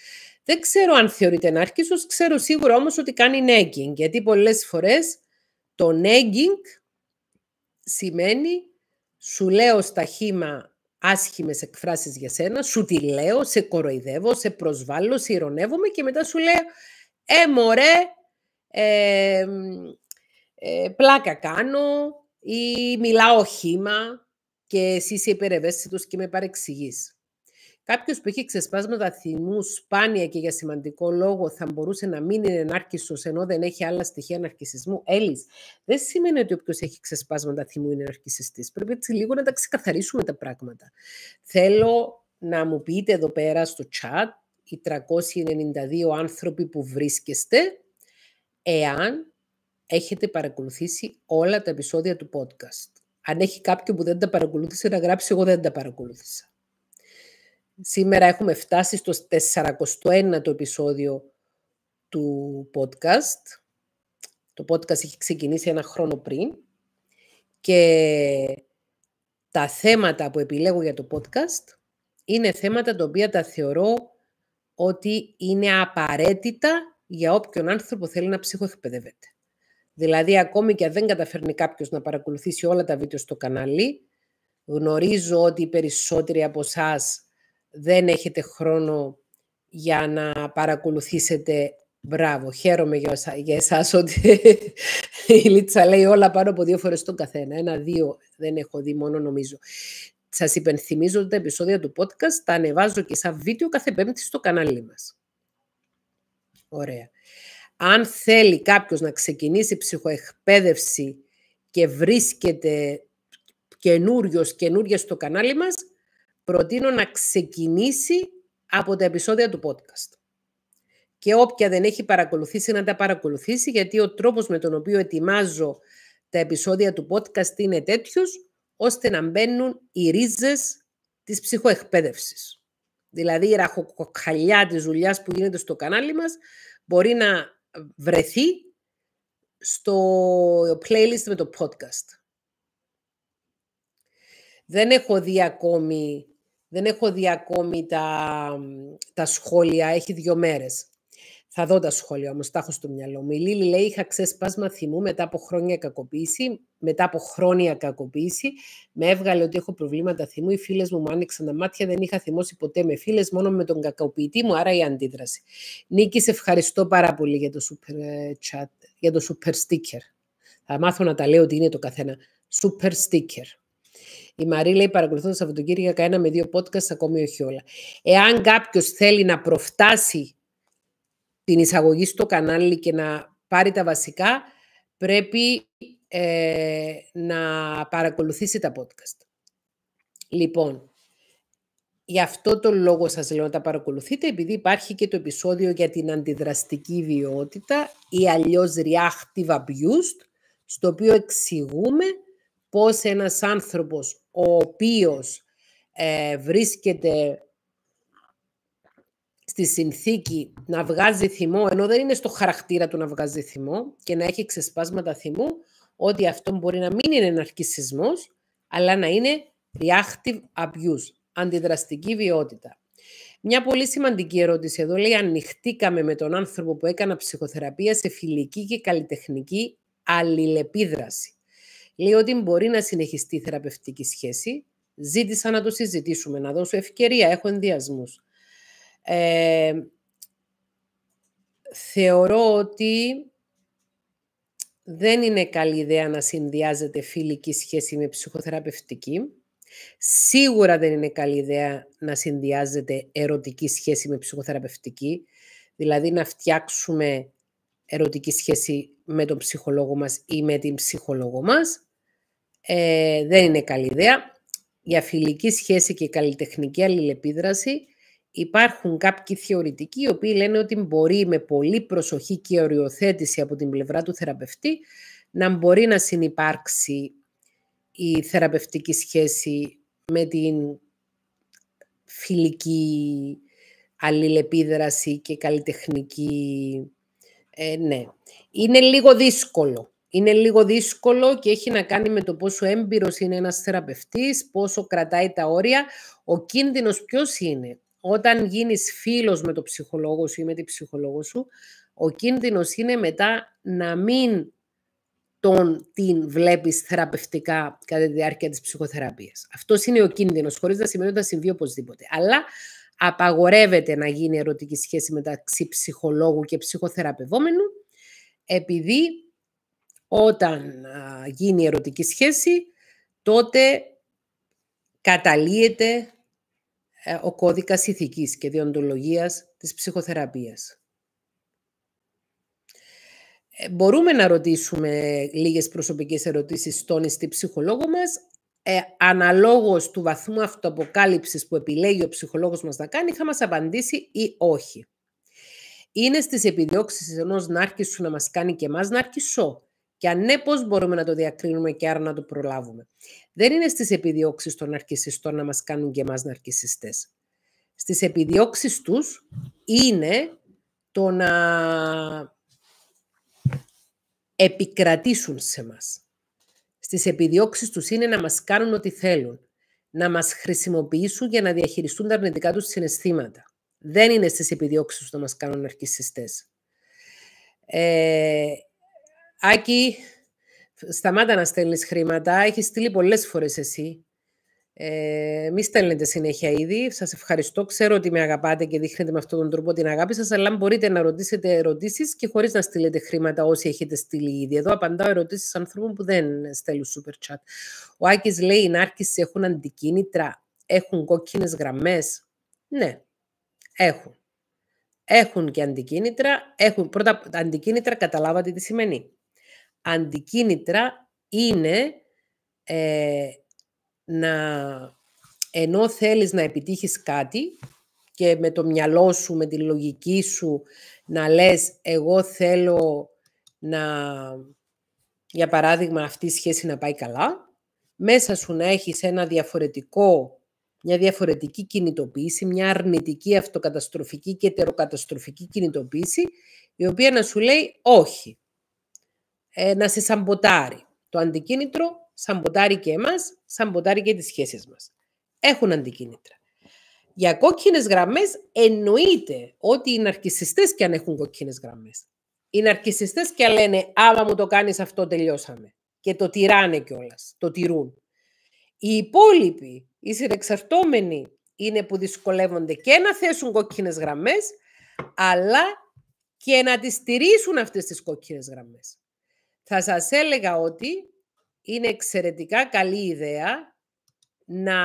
Δεν ξέρω αν θεωρείται νάρκισσος, ξέρω σίγουρα όμως ότι κάνει nagging, γιατί πολλές φορές το nagging σημαίνει σου λέω στα χήμα άσχημες εκφράσεις για σένα, σου τη λέω, σε κοροϊδεύω, σε προσβάλλω, σε ειρωνεύομαι και μετά σου λέω ε μωρέ, ε, ε, πλάκα κάνω ή μιλάω χήμα και εσύ είσαι υπερευαίσθητος και με παρεξηγείς. Κάποιος που έχει ξεσπάσματα θυμού σπάνια και για σημαντικό λόγο θα μπορούσε να μην είναι νάρκισσος ενώ δεν έχει άλλα στοιχεία ναρκισσισμού. Έλλης, δεν σημαίνει ότι όποιος έχει ξεσπάσματα θυμού είναι ναρκισσιστής. Πρέπει έτσι λίγο να τα ξεκαθαρίσουμε τα πράγματα. Θέλω να μου πείτε εδώ πέρα στο chat, οι τριακόσιοι ενενήντα δύο άνθρωποι που βρίσκεστε, εάν έχετε παρακολουθήσει όλα τα επεισόδια του podcast. Αν έχει κάποιον που δεν τα παρακολούθησε, να γράψει εγώ δεν τα παρακολούθησα. Σήμερα έχουμε φτάσει στο σαράντα εννέα το επεισόδιο του podcast. Το podcast είχε ξεκινήσει ένα χρόνο πριν και τα θέματα που επιλέγω για το podcast είναι θέματα τα οποία τα θεωρώ ότι είναι απαραίτητα για όποιον άνθρωπο θέλει να ψυχοεκπαιδεύεται. Δηλαδή, ακόμη και αν δεν καταφέρνει κάποιος να παρακολουθήσει όλα τα βίντεο στο κανάλι, γνωρίζω ότι οι περισσότεροι από εσάς δεν έχετε χρόνο για να παρακολουθήσετε. Μπράβο, χαίρομαι για, εσά, για εσάς ότι η Λίτσα λέει όλα πάνω από δύο φορές τον καθένα. Ένα, δύο, δεν έχω δει μόνο νομίζω. Σας υπενθυμίζω ότι τα επεισόδια του podcast τα ανεβάζω και σαν βίντεο κάθε Πέμπτη στο κανάλι μας. Ωραία. Αν θέλει κάποιος να ξεκινήσει ψυχοεκπαίδευση και βρίσκεται καινούριος, καινούρια στο κανάλι μας, προτείνω να ξεκινήσει από τα επεισόδια του podcast. Και όποια δεν έχει παρακολουθήσει, να τα παρακολουθήσει, γιατί ο τρόπος με τον οποίο ετοιμάζω τα επεισόδια του podcast είναι τέτοιος, ώστε να μπαίνουν οι ρίζες της ψυχοεκπαίδευσης. Δηλαδή η ραχοκοκαλιά της δουλειάς που γίνεται στο κανάλι μας μπορεί να βρεθεί στο playlist με το podcast. Δεν έχω δει ακόμη, δεν έχω δει ακόμη τα, τα σχόλια, έχει δύο μέρες. Θα δω τα σχόλια όμως, τα έχω στο μυαλό μου. Η Λίλη λέει, είχα ξεσπάσμα θυμού μετά από χρόνια κακοποίηση, μετά από χρόνια κακοποίηση, με έβγαλε ότι έχω προβλήματα θυμού, οι φίλες μου μου άνοιξαν τα μάτια, δεν είχα θυμώσει ποτέ με φίλες, μόνο με τον κακοποιητή μου, άρα η αντίδραση. Νίκη, σε ευχαριστώ πάρα πολύ για το super chat, για το super sticker. Θα μάθω να τα λέω ότι είναι το καθένα. Super sticker. Η Μαρή λέει, παρακολουθώ το Σαββατοκύριακα ένα με δύο podcast, ακόμη όχι όλα. Εάν κάποιος θέλει να προφτάσει την εισαγωγή στο κανάλι και να πάρει τα βασικά, πρέπει ε, να παρακολουθήσει τα podcast. Λοιπόν, γι' αυτό το λόγο σας λέω να τα παρακολουθείτε, επειδή υπάρχει και το επεισόδιο για την αντιδραστική βιαιότητα ή αλλιώς reactive abuse, στο οποίο εξηγούμε πώς ένας άνθρωπος ο οποίος ε, βρίσκεται στη συνθήκη να βγάζει θυμό, ενώ δεν είναι στο χαρακτήρα του να βγάζει θυμό και να έχει ξεσπάσματα θυμού, ότι αυτό μπορεί να μην είναι ναρκισσισμός, αλλά να είναι reactive abuse, αντιδραστική βιαιότητα. Μια πολύ σημαντική ερώτηση εδώ λέει, ανοιχτήκαμε με τον άνθρωπο που έκανα ψυχοθεραπεία σε φιλική και καλλιτεχνική αλληλεπίδραση. Λέει ότι μπορεί να συνεχιστεί η θεραπευτική σχέση. Ζήτησα να το συζητήσουμε, να δώσω ευκαιρία, έχω ενδιασμούς. Ε, θεωρώ ότι δεν είναι καλή ιδέα να συνδυάζεται φιλική σχέση με ψυχοθεραπευτική. Σίγουρα δεν είναι καλή ιδέα να συνδυάζεται ερωτική σχέση με ψυχοθεραπευτική. Δηλαδή να φτιάξουμε ερωτική σχέση με τον ψυχολόγο μας ή με την ψυχολόγο μας. Ε, δεν είναι καλή ιδέα. Για φιλική σχέση και καλλιτεχνική αλληλεπίδραση υπάρχουν κάποιοι θεωρητικοί οι οποίοι λένε ότι μπορεί με πολλή προσοχή και οριοθέτηση από την πλευρά του θεραπευτή να μπορεί να συνυπάρξει η θεραπευτική σχέση με την φιλική αλληλεπίδραση και καλλιτεχνική. Ε, ναι. Είναι λίγο δύσκολο. Είναι λίγο δύσκολο και έχει να κάνει με το πόσο έμπειρος είναι ένας θεραπευτής, πόσο κρατάει τα όρια. Ο κίνδυνος ποιος είναι? Όταν γίνεις φίλος με τον ψυχολόγο σου ή με την ψυχολόγο σου, ο κίνδυνος είναι μετά να μην τον την βλέπεις θεραπευτικά κατά τη διάρκεια της ψυχοθεραπείας. Αυτός είναι ο κίνδυνος, χωρίς να σημαίνει ότι θα συμβεί οπωσδήποτε. Αλλά απαγορεύεται να γίνει ερωτική σχέση μεταξύ ψυχολόγου και ψυχοθεραπευόμενου, επειδή όταν α, γίνει ερωτική σχέση, τότε καταλύεται ο κώδικας ηθικής και δεοντολογίας της ψυχοθεραπείας. Μπορούμε να ρωτήσουμε λίγες προσωπικές ερωτήσεις στον ή στη ψυχολόγο μας. Ε, αναλόγως του βαθμού αυτοαποκάλυψης που επιλέγει ο ψυχολόγος μας να κάνει, θα μας απαντήσει ή όχι. Είναι στις επιδιώξεις ενός ναρκισσού να μας κάνει και εμάς ναρκισσό? Και αν ναι, πώς μπορούμε να το διακρίνουμε και άρα να το προλάβουμε? Δεν είναι στις επιδιώξεις των ναρκισσιστών να μας κάνουν και εμάς ναρκισσιστές. στις επιδιώξεις τους είναι το να επικρατήσουν σε μας. Στις επιδιώξεις τους είναι να μας κάνουν ό,τι θέλουν. Να μας χρησιμοποιήσουν για να διαχειριστούν τα αρνητικά τους συναισθήματα. Δεν είναι στις επιδιώξεις τους να μας κάνουν ναρκισσιστές. Ε, Άκη, σταμάτα να στέλνεις χρήματα. Έχεις στείλει πολλές φορές εσύ. Ε, μη στέλνετε συνέχεια ήδη. Σας ευχαριστώ. Ξέρω ότι με αγαπάτε και δείχνετε με αυτόν τον τρόπο την αγάπη σας, αλλά μπορείτε να ρωτήσετε ερωτήσεις και χωρίς να στείλετε χρήματα όσοι έχετε στείλει ήδη. Εδώ απαντάω ερωτήσεις ανθρώπων που δεν στέλνουν super chat. Ο Άκης λέει, οι νάρκισσοι έχουν αντικίνητρα, έχουν κόκκινες γραμμές. Ναι, έχουν. Έχουν και αντικίνητρα. Έχουν. Πρώτα, αντικίνητρα καταλάβατε τι σημαίνει. Αντικίνητρα είναι... Ε, να, ενώ θέλεις να επιτύχεις κάτι και με το μυαλό σου, με τη λογική σου να λες εγώ θέλω να, για παράδειγμα, αυτή η σχέση να πάει καλά, μέσα σου να έχεις ένα διαφορετικό, μια διαφορετική κινητοποίηση, μια αρνητική αυτοκαταστροφική και ετεροκαταστροφική κινητοποίηση, η οποία να σου λέει όχι, ε, να σε σαμποτάρει. Το αντικίνητρο σαμποτάρει και εμάς, σαμποτάρει και τις σχέσεις μας. Έχουν αντικίνητρα. Για κόκκινες γραμμές εννοείται ότι οι ναρκισσιστές και αν έχουν κόκκινες γραμμές. Οι ναρκισσιστές και λένε άμα μου το κάνεις αυτό τελειώσαμε. Και το τυράνε κιόλας, το τυρούν. Οι υπόλοιποι, οι συνεξαρτώμενοι είναι που δυσκολεύονται και να θέσουν κόκκινες γραμμές, αλλά και να τις στηρίσουν αυτές τις κόκκινες γραμμές. Θα σας έλεγα ότι είναι εξαιρετικά καλή ιδέα να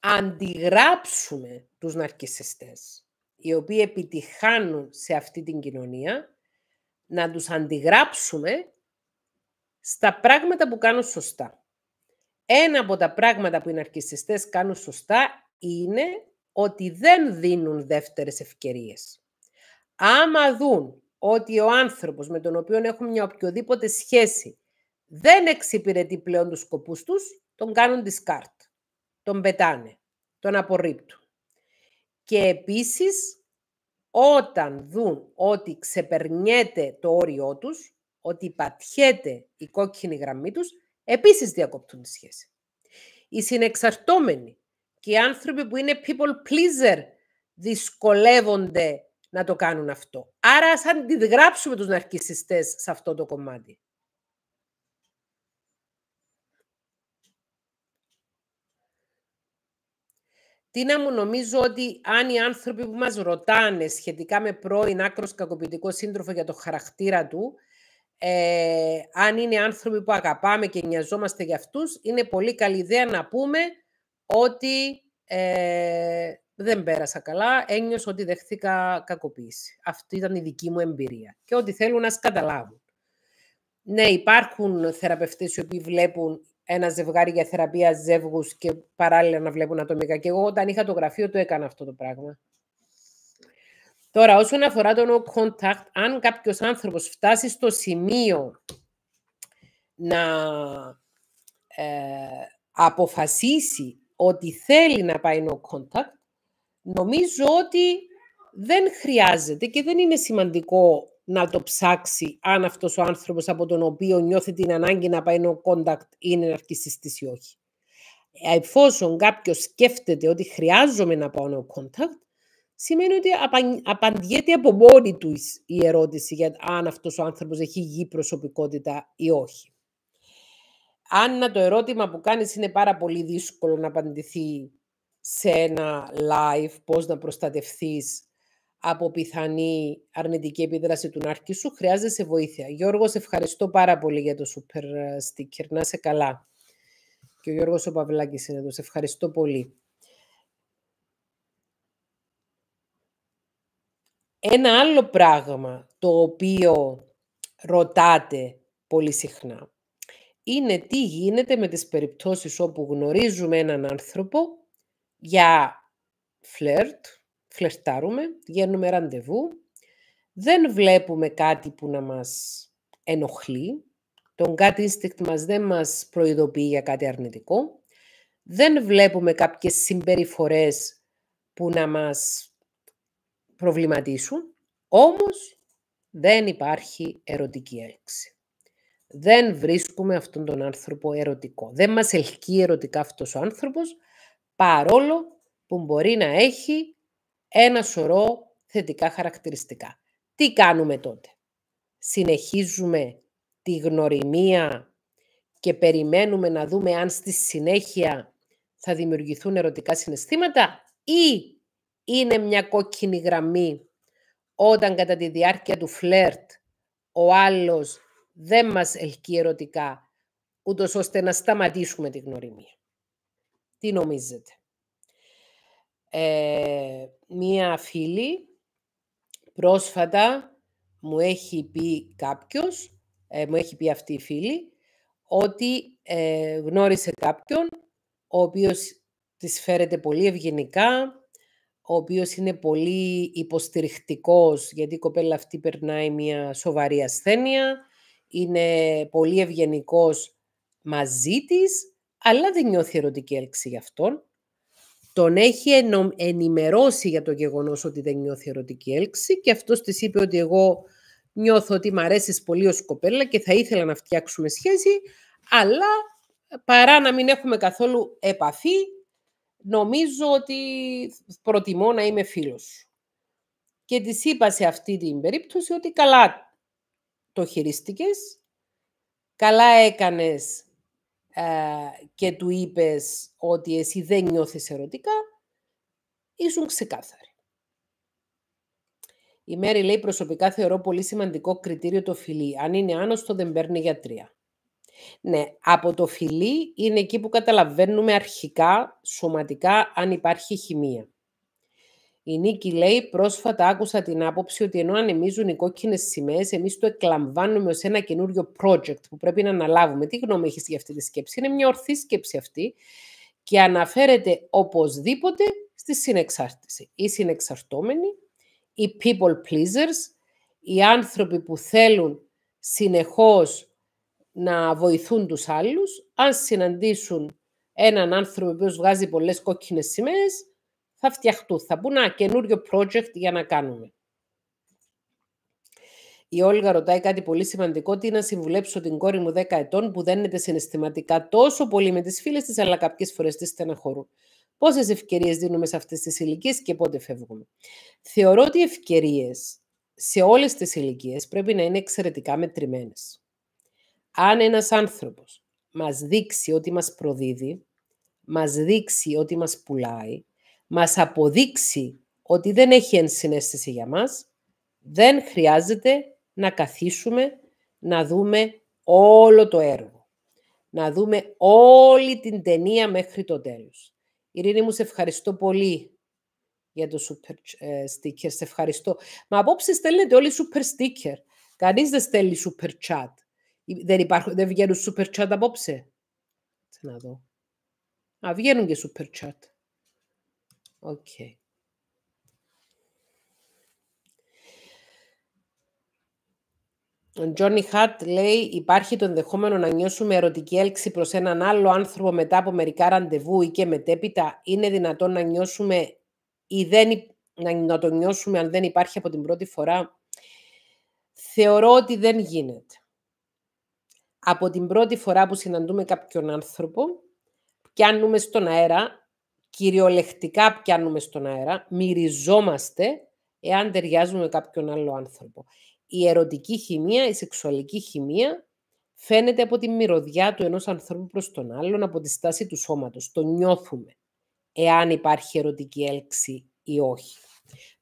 αντιγράψουμε τους ναρκισσιστές, οι οποίοι επιτυχάνουν σε αυτή την κοινωνία, να τους αντιγράψουμε στα πράγματα που κάνουν σωστά. Ένα από τα πράγματα που οι ναρκισσιστές κάνουν σωστά είναι ότι δεν δίνουν δεύτερες ευκαιρίες. Άμα δουν ότι ο άνθρωπος με τον οποίο έχουν μια οποιοδήποτε σχέση δεν εξυπηρετεί πλέον τους σκοπούς τους, τον κάνουν discard, τον πετάνε, τον απορρίπτουν. Και επίσης, όταν δουν ότι ξεπερνιέται το όριό τους, ότι πατιέται η κόκκινη γραμμή τους, επίσης διακόπτουν τη σχέση. Οι συνεξαρτώμενοι και οι άνθρωποι που είναι people pleaser δυσκολεύονται να το κάνουν αυτό. Άρα, ας αντιγράψουμε τους ναρκισσιστές σε αυτό το κομμάτι. Τι να μου, νομίζω ότι αν οι άνθρωποι που μας ρωτάνε σχετικά με πρώην άκρος κακοποιητικό σύντροφο για το χαρακτήρα του, ε, αν είναι άνθρωποι που αγαπάμε και νοιαζόμαστε για αυτούς, είναι πολύ καλή ιδέα να πούμε ότι... Ε, δεν πέρασα καλά, ένιωσα ότι δέχθηκα κακοποίηση. Αυτή ήταν η δική μου εμπειρία. Και ό,τι θέλουν να καταλάβουν. Ναι, υπάρχουν θεραπευτές οι οποίοι βλέπουν ένα ζευγάρι για θεραπεία ζεύγους και παράλληλα να βλέπουν ατομικά. Και εγώ όταν είχα το γραφείο το έκανα αυτό το πράγμα. Τώρα, όσον αφορά το no contact, αν κάποιος άνθρωπος φτάσει στο σημείο να ε, αποφασίσει ότι θέλει να πάει no contact, νομίζω ότι δεν χρειάζεται και δεν είναι σημαντικό να το ψάξει αν αυτός ο άνθρωπος από τον οποίο νιώθει την ανάγκη να πάει no contact είναι ναρκισσιστής ή όχι. Εφόσον κάποιος σκέφτεται ότι χρειάζομαι να πάω no contact, σημαίνει ότι απαντιέται από μόνη του η ερώτηση για αν αυτός ο άνθρωπος έχει υγιή προσωπικότητα ή όχι. Αν το ερώτημα που κάνεις είναι πάρα πολύ δύσκολο να απαντηθεί σε ένα live, πώς να προστατευθείς από πιθανή αρνητική επίδραση του νάρκη σου, χρειάζεσαι βοήθεια. Γιώργο, σε ευχαριστώ πάρα πολύ για το super sticker. Να είσαι καλά. Και ο Γιώργος ο Παυλάκης είναι εδώ. Σε ευχαριστώ πολύ. Ένα άλλο πράγμα το οποίο ρωτάτε πολύ συχνά είναι τι γίνεται με τις περιπτώσεις όπου γνωρίζουμε έναν άνθρωπο για φλερτ, φλερτάρουμε, βγαίνουμε ραντεβού, δεν βλέπουμε κάτι που να μας ενοχλεί, τον gut instinct μας δεν μας προειδοποιεί για κάτι αρνητικό, δεν βλέπουμε κάποιες συμπεριφορές που να μας προβληματίσουν, όμως δεν υπάρχει ερωτική έλξη. Δεν βρίσκουμε αυτόν τον άνθρωπο ερωτικό. Δεν μας ελκύει ερωτικά αυτός ο άνθρωπος, παρόλο που μπορεί να έχει ένα σωρό θετικά χαρακτηριστικά. Τι κάνουμε τότε? Συνεχίζουμε τη γνωριμία και περιμένουμε να δούμε αν στη συνέχεια θα δημιουργηθούν ερωτικά συναισθήματα, ή είναι μια κόκκινη γραμμή όταν κατά τη διάρκεια του φλερτ ο άλλος δεν μας ελκύει ερωτικά, ούτως ώστε να σταματήσουμε τη γνωριμία. Τι νομίζετε? Ε, μία φίλη πρόσφατα μου έχει πει κάποιος, ε, μου έχει πει αυτή η φίλη, ότι ε, γνώρισε κάποιον ο οποίος της φέρεται πολύ ευγενικά, ο οποίος είναι πολύ υποστηρικτικός, γιατί η κοπέλα αυτή περνάει μια σοβαρή ασθένεια, είναι πολύ ευγενικός μαζί της, αλλά δεν νιώθει ερωτική έλξη για αυτόν. Τον έχει ενημερώσει για το γεγονός ότι δεν νιώθει ερωτική έλξη και αυτός της είπε ότι εγώ νιώθω ότι μ' αρέσεις πολύ ως κοπέλα και θα ήθελα να φτιάξουμε σχέση, αλλά παρά να μην έχουμε καθόλου επαφή, νομίζω ότι προτιμώ να είμαι φίλος. Και της είπα σε αυτή την περίπτωση ότι καλά το χειρίστηκες, καλά έκανες και του είπες ότι εσύ δεν νιώθεις ερωτικά, ήσουν ξεκάθαρη. Η Μέρη λέει, προσωπικά θεωρώ πολύ σημαντικό κριτήριο το φιλί. Αν είναι άνοστο δεν παίρνει γιατρία. Ναι, από το φιλί είναι εκεί που καταλαβαίνουμε αρχικά, σωματικά, αν υπάρχει χημεία. Η Νίκη λέει, πρόσφατα άκουσα την άποψη ότι ενώ ανεμίζουν οι κόκκινες σημαίες, εμείς το εκλαμβάνουμε ως ένα καινούριο project που πρέπει να αναλάβουμε. Τι γνώμη έχεις για αυτή τη σκέψη? Είναι μια ορθή σκέψη αυτή και αναφέρεται οπωσδήποτε στη συνεξάρτηση. Οι συνεξαρτώμενοι, οι people pleasers, οι άνθρωποι που θέλουν συνεχώς να βοηθούν τους άλλους, αν συναντήσουν έναν άνθρωπο που βγάζει πολλές κόκκινες σημαίες, θα φτιαχτούν, θα μπουν ένα καινούριο project για να κάνουμε. Η Όλγα ρωτάει κάτι πολύ σημαντικό. Τι να συμβουλέψω την κόρη μου δέκα ετών που δένεται συναισθηματικά τόσο πολύ με τις φίλες της, αλλά κάποιες φορές της στεναχωρούν. Πόσες ευκαιρίες δίνουμε σε αυτές τις ηλικίες και πότε φεύγουμε? Θεωρώ ότι οι ευκαιρίες σε όλες τις ηλικίες πρέπει να είναι εξαιρετικά μετρημένες. Αν ένας άνθρωπος μας δείξει ότι μας προδίδει, μας δείξει ότι μας πουλάει, μας αποδείξει ότι δεν έχει ενσυναίσθηση για μας, δεν χρειάζεται να καθίσουμε να δούμε όλο το έργο. Να δούμε όλη την ταινία μέχρι το τέλος. Ειρήνη μου, σε ευχαριστώ πολύ για το super sticker. Σε ευχαριστώ. Μα απόψε στέλνετε όλοι super sticker. Κανείς δεν στέλνει super chat. Δεν, υπάρχουν, δεν βγαίνουν super chat απόψε. Τι να δω. Α, βγαίνουν και super chat. Okay. Ο Τζόνι Χατ λέει, υπάρχει το ενδεχόμενο να νιώσουμε ερωτική έλξη προς έναν άλλο άνθρωπο μετά από μερικά ραντεβού ή και μετέπειτα? Είναι δυνατόν να, νιώσουμε ή δεν, να το νιώσουμε αν δεν υπάρχει από την πρώτη φορά? Θεωρώ ότι δεν γίνεται. Από την πρώτη φορά που συναντούμε κάποιον άνθρωπο, πιάνουμε στον αέρα, κυριολεκτικά πιάνουμε στον αέρα, μυριζόμαστε εάν ταιριάζουμε με κάποιον άλλο άνθρωπο. Η ερωτική χημεία, η σεξουαλική χημεία φαίνεται από τη μυρωδιά του ενός ανθρώπου προς τον άλλον, από τη στάση του σώματος. Το νιώθουμε εάν υπάρχει ερωτική έλξη ή όχι.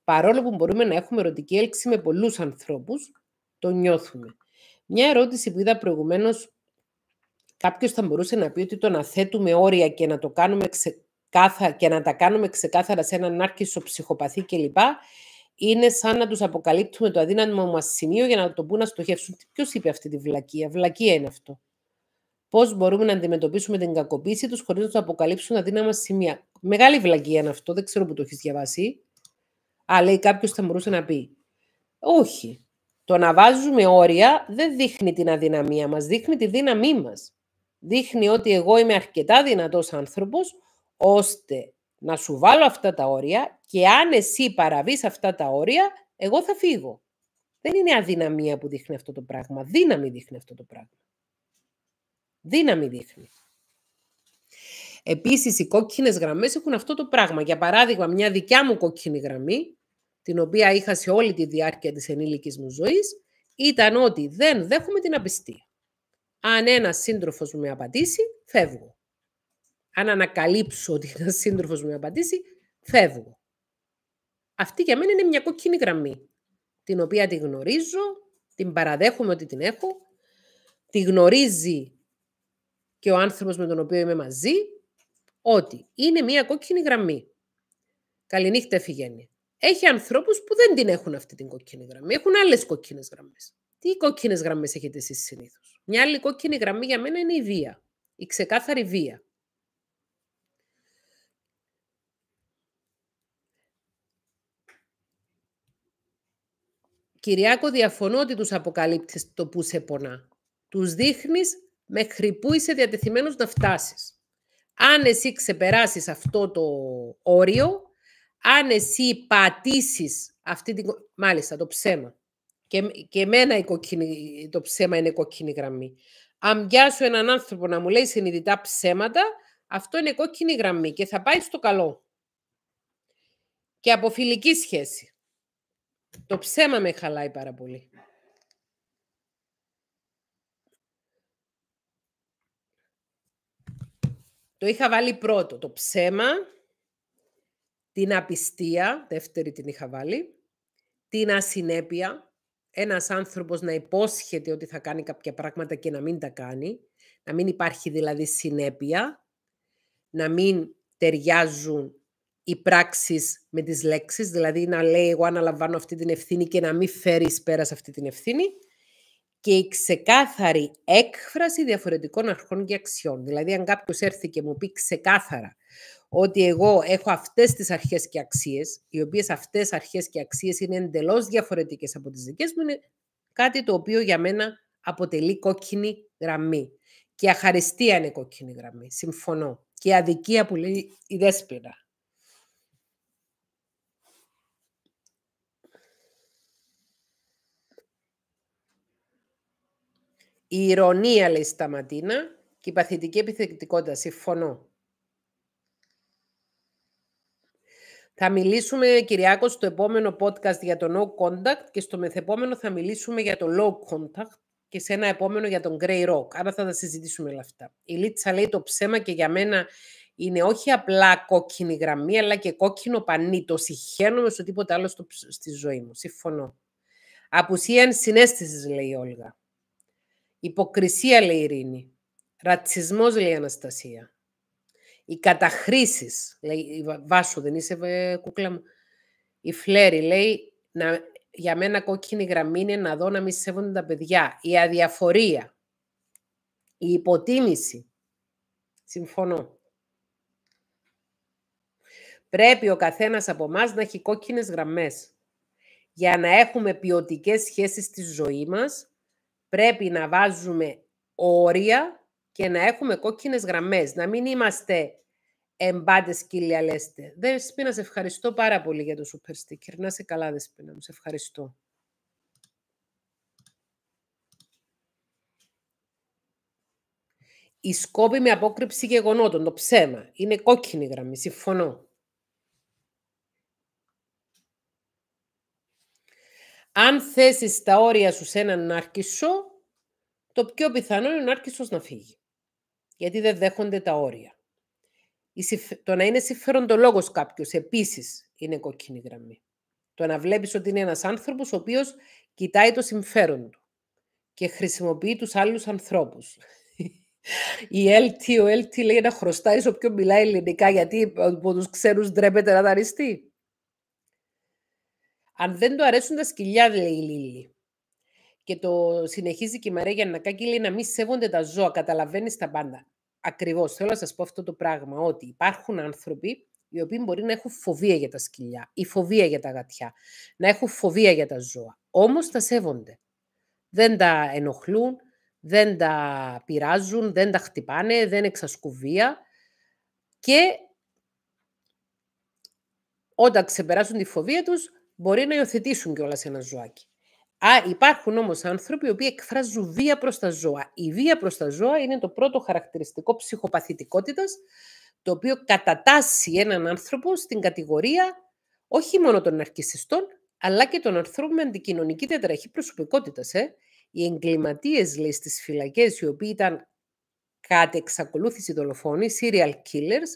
Παρόλο που μπορούμε να έχουμε ερωτική έλξη με πολλούς ανθρώπους, το νιώθουμε. Μια ερώτηση που είδα προηγουμένως, κάποιος θα μπορούσε να πει ότι το να θέτουμε όρια και να το κάνουμε ξε... και να τα κάνουμε ξεκάθαρα σε έναν νάρκισσο, ψυχοπαθή κλπ. Είναι σαν να τους αποκαλύπτουμε το αδύναμο μας σημείο για να το πούν να στοχεύσουν. Ποιος είπε αυτή τη βλακεία? Βλακεία είναι αυτό. Πώς μπορούμε να αντιμετωπίσουμε την κακοποίηση τους χωρίς να τους αποκαλύψουν αδύναμα σημεία? Μεγάλη βλακεία είναι αυτό. Δεν ξέρω που το έχεις διαβάσει. Α, λέει κάποιος θα μπορούσε να πει. Όχι. Το να βάζουμε όρια δεν δείχνει την αδυναμία μας. Δείχνει τη δύναμή μας. δείχνει ότι εγώ είμαι αρκετά δυνατός άνθρωπος, ώστε να σου βάλω αυτά τα όρια και αν εσύ παραβείς αυτά τα όρια, εγώ θα φύγω. Δεν είναι αδυναμία που δείχνει αυτό το πράγμα. Δύναμη δείχνει αυτό το πράγμα. Δύναμη δείχνει. Επίσης, οι κόκκινες γραμμές έχουν αυτό το πράγμα. Για παράδειγμα, μια δικιά μου κόκκινη γραμμή, την οποία είχα σε όλη τη διάρκεια της ενήλικης μου ζωής, ήταν ότι δεν δέχομαι την απιστία. Αν ένας σύντροφος μου με απατήσει, φεύγω. Αν ανακαλύψω ότι ένας σύντροφος μου με απατήσει, φεύγω. Αυτή για μένα είναι μια κόκκινη γραμμή, την οποία τη γνωρίζω, την παραδέχομαι ότι την έχω, τη γνωρίζει και ο άνθρωπος με τον οποίο είμαι μαζί, ότι είναι μια κόκκινη γραμμή. Καληνύχτα, Εφηγένεια. Έχει ανθρώπους που δεν την έχουν αυτή την κόκκινη γραμμή. Έχουν άλλες κόκκινες γραμμές. Τι κόκκινες γραμμές έχετε εσείς συνήθως? Μια άλλη κόκκινη γραμμή για μένα είναι η βία. Η ξεκάθαρη βία. Κυριάκο, διαφωνώ ότι τους αποκαλύπτεις το που σε πονά. Τους δείχνεις μέχρι που είσαι διατεθειμένος να φτάσεις. Αν εσύ ξεπεράσεις αυτό το όριο, αν εσύ πατήσεις αυτή την... Μάλιστα, το ψέμα. Και, και εμένα η κοκκινή, το ψέμα είναι κόκκινη γραμμή. Αν πιάσω έναν άνθρωπο να μου λέει συνειδητά ψέματα, αυτό είναι κόκκινη γραμμή και θα πάει στο καλό. Και από φιλική σχέση. Το ψέμα με χαλάει πάρα πολύ. Το είχα βάλει πρώτο, το ψέμα, την απιστία, δεύτερη την είχα βάλει, την ασυνέπεια, ένας άνθρωπος να υπόσχεται ότι θα κάνει κάποια πράγματα και να μην τα κάνει, να μην υπάρχει δηλαδή συνέπεια, να μην ταιριάζουν οι πράξεις με τις λέξεις, δηλαδή να λέει εγώ αναλαμβάνω αυτή την ευθύνη και να μην φέρεις πέρα σε αυτή την ευθύνη, και η ξεκάθαρη έκφραση διαφορετικών αρχών και αξιών. Δηλαδή, αν κάποιος έρθει και μου πει ξεκάθαρα ότι εγώ έχω αυτές τις αρχές και αξίες, οι οποίες αυτές αρχές και αξίες είναι εντελώς διαφορετικές από τις δικές μου, είναι κάτι το οποίο για μένα αποτελεί κόκκινη γραμμή. Και αχαριστία είναι κόκκινη γραμμή, συμφωνώ. Και η αδικία που λέει η Δέσποινα. Η ηρωνία, λέει, Σταματίνα, και η παθητική επιθετικότητα. Συμφωνώ. Θα μιλήσουμε, Κυριάκο, στο επόμενο podcast για το no contact και στο μεθεπόμενο θα μιλήσουμε για το low contact και σε ένα επόμενο για τον grey rock. Άρα θα τα συζητήσουμε όλα αυτά. Η Λίτσα λέει το ψέμα και για μένα είναι όχι απλά κόκκινη γραμμή, αλλά και κόκκινο πανί. Το συχαίνομαι στο τίποτα άλλο στο, στη ζωή μου. Συμφωνώ. Απουσία ενσυναίσθησης, λέει η Όλγα. Υποκρισία, λέει η Ειρήνη. Ρατσισμός, λέει η Αναστασία. Οι καταχρήσεις, λέει Βάσου, δεν είσαι ε, κούκλα μου. Η Φλέρη λέει, να, για μένα κόκκινη γραμμή είναι να δω να μη σέβονται τα παιδιά. Η αδιαφορία. Η υποτίμηση. Συμφωνώ. Πρέπει ο καθένας από εμάς να έχει κόκκινες γραμμές. Για να έχουμε ποιοτικές σχέσεις στη ζωή μας, πρέπει να βάζουμε όρια και να έχουμε κόκκινες γραμμές. Να μην είμαστε εμπάτες κύλια λέστε. Δεσποινα, σε ευχαριστώ πάρα πολύ για το super sticker. Να σε καλά, Δεσποινα μου, σε ευχαριστώ. Η σκόπιμη απόκρυψη γεγονότων, το ψέμα, είναι κόκκινη γραμμή, συμφωνώ. Αν θέσεις τα όρια σου σε έναν νάρκισσο, το πιο πιθανό είναι ο νάρκισσος να φύγει. Γιατί δεν δέχονται τα όρια. Το να είναι συμφεροντολόγος κάποιος επίσης είναι κόκκινη γραμμή. Το να βλέπεις ότι είναι ένας άνθρωπος ο οποίος κοιτάει το συμφέρον του και χρησιμοποιεί τους άλλους ανθρώπους. Η Έλτη, ο Έλτη λέει να χρωστάει σε όποιον μιλάει ελληνικά, γιατί από τους ξέρους ντρέπεται να δαριστεί. Αν δεν του αρέσουν τα σκυλιά, λέει η Λίλη. Και το συνεχίζει και η Μαρία Γιαννακάκη, λέει να μην σέβονται τα ζώα, καταλαβαίνεις τα πάντα. Ακριβώς, θέλω να σας πω αυτό το πράγμα, ότι υπάρχουν άνθρωποι οι οποίοι μπορεί να έχουν φοβία για τα σκυλιά ή φοβία για τα γατιά, να έχουν φοβία για τα ζώα. Όμως τα σέβονται. Δεν τα ενοχλούν, δεν τα πειράζουν, δεν τα χτυπάνε, δεν εξασκουβία και όταν ξεπεράσουν τη φοβία τους μπορεί να υιοθετήσουν κιόλας ένα ζωάκι. Α, υπάρχουν όμως άνθρωποι οι οποίοι εκφράζουν βία προς τα ζώα. Η βία προς τα ζώα είναι το πρώτο χαρακτηριστικό ψυχοπαθητικότητας, το οποίο κατατάσσει έναν άνθρωπο στην κατηγορία όχι μόνο των ναρκισσιστών, αλλά και των ανθρώπων με αντικοινωνική διαταραχή προσωπικότητας. Ε. Οι εγκληματίες, λέει, στις φυλακές, οι οποίοι ήταν κατ' εξακολούθηση δολοφόνοι, serial killers,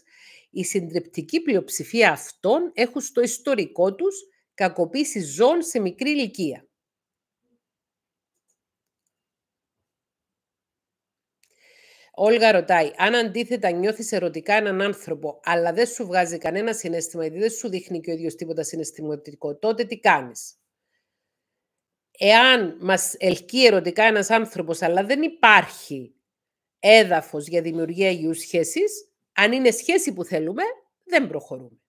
η συντριπτική πλειοψηφία αυτών έχουν στο ιστορικό τους κακοποίηση ζώων σε μικρή ηλικία. Όλγα ρωτάει, αν αντίθετα νιώθεις ερωτικά έναν άνθρωπο, αλλά δεν σου βγάζει κανένα συναίσθημα, γιατί δεν σου δείχνει και ο ίδιος τίποτα συναισθηματικό, τότε τι κάνεις? Εάν μας ελκύει ερωτικά ένας άνθρωπος, αλλά δεν υπάρχει έδαφος για δημιουργία υγιούς σχέσης, αν είναι σχέση που θέλουμε, δεν προχωρούμε.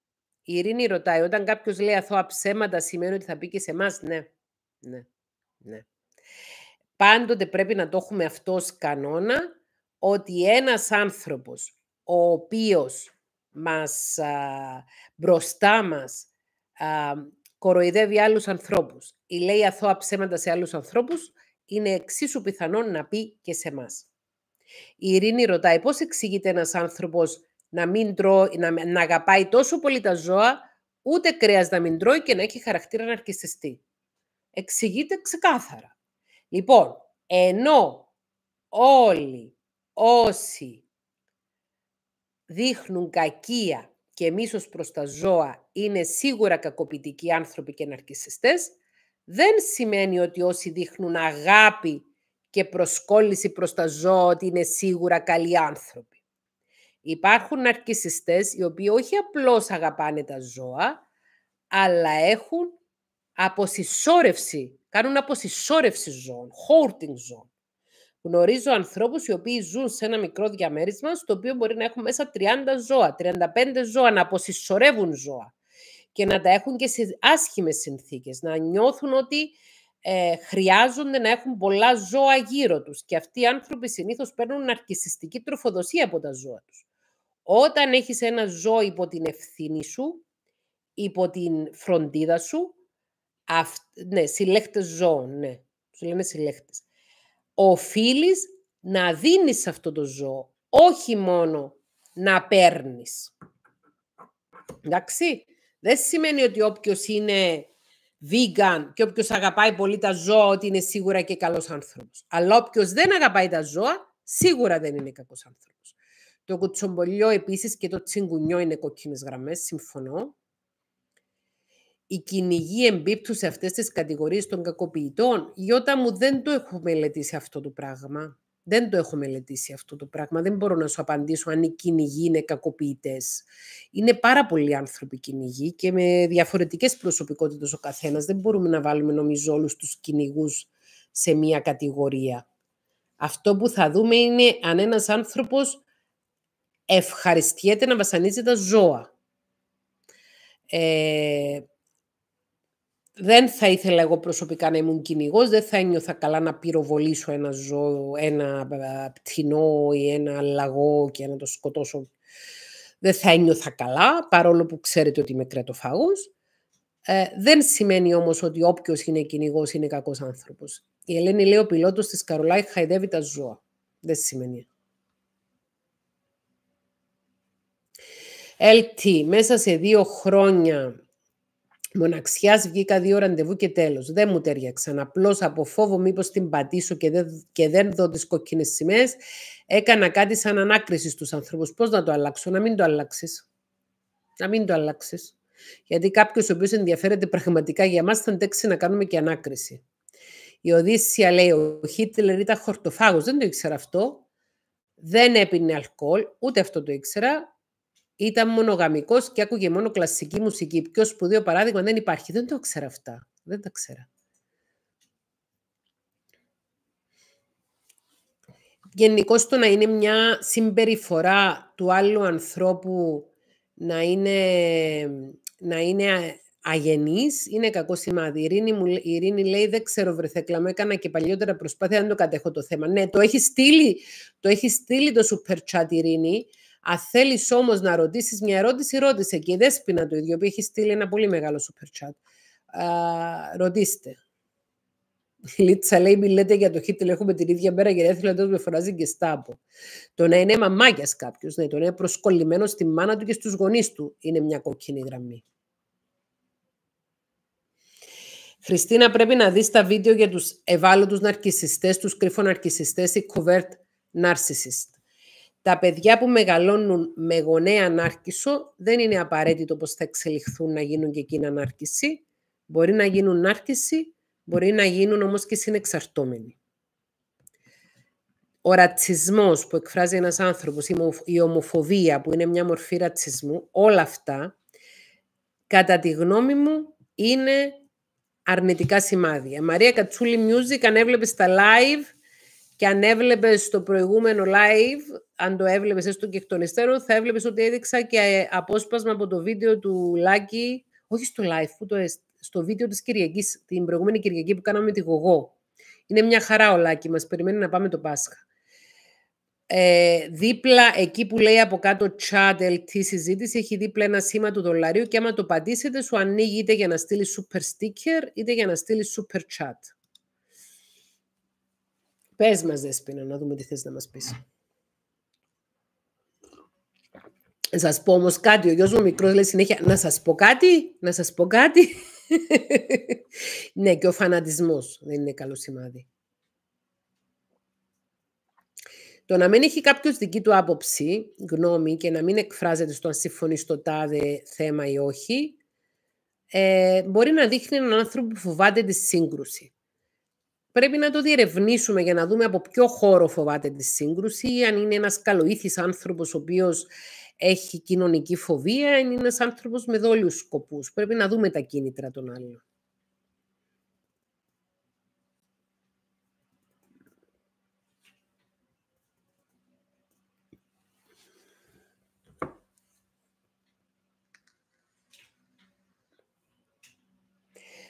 Η Ειρήνη ρωτάει, όταν κάποιος λέει αθώα ψέματα, σημαίνει ότι θα πει και σε εμάς? Ναι, ναι, ναι. Πάντοτε πρέπει να το έχουμε αυτό ως κανόνα, ότι ένας άνθρωπος ο οποίος μας, α, μπροστά μας α, κοροϊδεύει άλλους ανθρώπους ή λέει αθώα ψέματα σε άλλους ανθρώπους, είναι εξίσου πιθανόν να πει και σε μας. Η Ειρήνη ρωτάει, πώς εξηγείται ένας άνθρωπος να, μην τρώ, να, να αγαπάει τόσο πολύ τα ζώα, ούτε κρέας να μην τρώει και να έχει χαρακτήρα ναρκισσιστή? Εξηγείται ξεκάθαρα. Λοιπόν, ενώ όλοι όσοι δείχνουν κακία και μίσος προς τα ζώα είναι σίγουρα κακοποιητικοί άνθρωποι και ναρκισσιστές, δεν σημαίνει ότι όσοι δείχνουν αγάπη και προσκόλληση προς τα ζώα ότι είναι σίγουρα καλοί άνθρωποι. Υπάρχουν ναρκισσιστές οι οποίοι όχι απλώς αγαπάνε τα ζώα, αλλά έχουν αποσυσσόρευση, κάνουν αποσυσσόρευση ζώων, hoarding ζώων. Γνωρίζω ανθρώπους οι οποίοι ζουν σε ένα μικρό διαμέρισμα, στο οποίο μπορεί να έχουν μέσα τριάντα ζώα, τριάντα πέντε ζώα, να αποσυσσωρεύουν ζώα και να τα έχουν και σε άσχημες συνθήκες, να νιώθουν ότι ε, χρειάζονται να έχουν πολλά ζώα γύρω τους. Και αυτοί οι άνθρωποι συνήθως παίρνουν ναρκισσιστική τροφοδοσία από τα ζώα τους. Όταν έχεις ένα ζώο υπό την ευθύνη σου, υπό την φροντίδα σου, αυ... ναι, συλλέκτες ζώων, ναι, σου λέμε συλλέκτες. Οφείλεις να δίνεις αυτό το ζώο, όχι μόνο να παίρνεις. Εντάξει, δεν σημαίνει ότι όποιος είναι vegan και όποιος αγαπάει πολύ τα ζώα ότι είναι σίγουρα και καλός άνθρωπος. Αλλά όποιος δεν αγαπάει τα ζώα, σίγουρα δεν είναι κακός άνθρωπος. Το κουτσομπολιό επίσης και το τσιγκουνιό είναι κόκκινες γραμμές, συμφωνώ. Οι κυνηγοί εμπίπτουν σε αυτές τις κατηγορίες των κακοποιητών? Γιώτα μου, δεν το έχω μελετήσει αυτό το πράγμα. Δεν το έχω μελετήσει αυτό το πράγμα. Δεν μπορώ να σου απαντήσω αν οι κυνηγοί είναι κακοποιητές. Είναι πάρα πολλοί άνθρωποι κυνηγοί και με διαφορετικές προσωπικότητες ο καθένας. Δεν μπορούμε να βάλουμε, νομίζω, όλους τους κυνηγούς σε μία κατηγορία. Αυτό που θα δούμε είναι αν ένας άνθρωπος ευχαριστιέται να βασανίζει τα ζώα. Ε, δεν θα ήθελα εγώ προσωπικά να ήμουν κυνηγός, δεν θα ένιωθα καλά να πυροβολήσω ένα ζώο, ένα πτηνό ή ένα λαγό και να το σκοτώσω. Δεν θα ένιωθα καλά, παρόλο που ξέρετε ότι είμαι κρετοφάγος. Ε, δεν σημαίνει όμως ότι όποιος είναι κυνηγός είναι κακός άνθρωπος. Η Ελένη λέει, ο πιλότος της Καρολάη χαϊδεύει τα ζώα. Δεν σημαίνει. Ελ Τι, μέσα σε δύο χρόνια μοναξιάς βγήκα δύο ραντεβού και τέλος. Δεν μου τέριαξαν. Απλώς από φόβο μήπως την πατήσω και δεν, και δεν δω τις κόκκινες σημαίες, έκανα κάτι σαν ανάκριση στους ανθρώπους. Πώς να το αλλάξω? Να μην το αλλάξεις. Να μην το αλλάξεις. Γιατί κάποιος ο οποίος ενδιαφέρεται πραγματικά για μας θα αντέξει να κάνουμε και ανάκριση. Η Οδύσσια λέει, ο Χίτλερ ήταν χορτοφάγος. Δεν το ήξερα αυτό. Δεν έπινε αλκοόλ. Ούτε αυτό το ήξερα. Ήταν μονογαμικός και άκουγε μόνο κλασική μουσική. Πιο σπουδαίο παράδειγμα δεν υπάρχει. Δεν το ξέρω αυτά. Δεν τα ξέρω. Γενικώς το να είναι μια συμπεριφορά του άλλου ανθρώπου να είναι, να είναι αγενής είναι κακό σημάδι. Η Ειρήνη, μου, η Ειρήνη λέει, δεν ξέρω βρεθεκλαμέ, έκανα και παλιότερα προσπάθεια, δεν το κατέχω το θέμα. Ναι, το έχει στείλει το, έχει στείλει το super chat η Ειρήνη. Αν θέλεις όμως να ρωτήσεις μια ερώτηση, ρώτησε. Και η Δέσποινα το ίδιο, που έχει στείλει ένα πολύ μεγάλο super chat. Α, ρωτήστε. Λίτσα λέει, μιλέτε για το Χίτλερ, έχουμε την ίδια μέρα γιατί έθελα να με φωνάζει και στάπο. Το να είναι μαμάκιας κάποιος, ναι, το να είναι προσκολλημένο στη μάνα του και στους γονείς του, είναι μια κόκκινη γραμμή. Χριστίνα, πρέπει να δεις τα βίντεο για τους ευάλωτους ναρκισσιστές, τους κρυφοναρκισσιστές ή covert narcissist. Τα παιδιά που μεγαλώνουν με γονέα νάρκισσο δεν είναι απαραίτητο πως θα εξελιχθούν να γίνουν και εκείνα νάρκισσοι. Μπορεί να γίνουν νάρκισσοι, μπορεί να γίνουν όμως και συνεξαρτώμενοι. Ο ρατσισμός που εκφράζει ένας άνθρωπος, η ομοφοβία που είναι μια μορφή ρατσισμού, όλα αυτά, κατά τη γνώμη μου, είναι αρνητικά σημάδια. Μαρία Κατσούλη Music, αν έβλεπες τα live και αν έβλεπες το προηγούμενο live, αν το έβλεπες έστω και εκ των υστέρων, θα έβλεπες ότι έδειξα και απόσπασμα από το βίντεο του Λάκη, όχι στο live, που το έστω, στο βίντεο της Κυριακής, την προηγούμενη Κυριακή που κάναμε τη Γογό. Είναι μια χαρά ο Λάκη, μας περιμένει να πάμε το Πάσχα. Ε, δίπλα, εκεί που λέει από κάτω chat ελ τι συζήτηση, έχει δίπλα ένα σήμα του δολαρίου και άμα το πατήσετε σου ανοίγει είτε για να στείλει super sticker είτε για να στείλει super chat. Πες μας, Δέσποινα, να δούμε τι θες να μας πεις. Να σας πω όμως κάτι, ο γιος μου μικρός λέει συνέχεια να σας πω κάτι, να σας πω κάτι. Ναι, και ο φανατισμός δεν είναι καλό σημάδι. Το να μην έχει κάποιος δική του άποψη, γνώμη και να μην εκφράζεται στο αν συμφωνεί στο τάδε θέμα ή όχι, ε, μπορεί να δείχνει έναν άνθρωπο που φοβάται τη σύγκρουση. Πρέπει να το διερευνήσουμε για να δούμε από ποιο χώρο φοβάται τη σύγκρουση, ή αν είναι ένας καλοήθης άνθρωπος ο οποίος έχει κοινωνική φοβία, είναι ένας άνθρωπος με δόλιους σκοπούς. Πρέπει να δούμε τα κίνητρα των άλλων.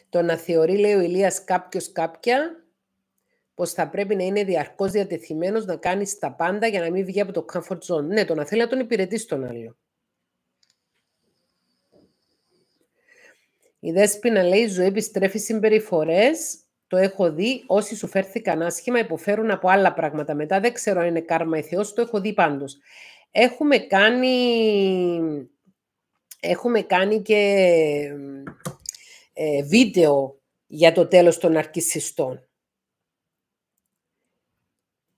Το να θεωρεί, λέει ο Ηλίας, κάποιος κάποια, πως θα πρέπει να είναι διαρκώς διατεθειμένος να κάνει τα πάντα για να μην βγει από το comfort zone. Ναι, το να θέλει να τον υπηρετήσει τον άλλο. Η Δέσποινα λέει, η ζωή επιστρέφει συμπεριφορές, το έχω δει, όσοι σου φέρθηκαν άσχημα υποφέρουν από άλλα πράγματα. Μετά δεν ξέρω αν είναι κάρμα ή θεός, το έχω δει πάντως. Έχουμε κάνει, έχουμε κάνει και ε, βίντεο για το τέλος των ναρκισσιστών.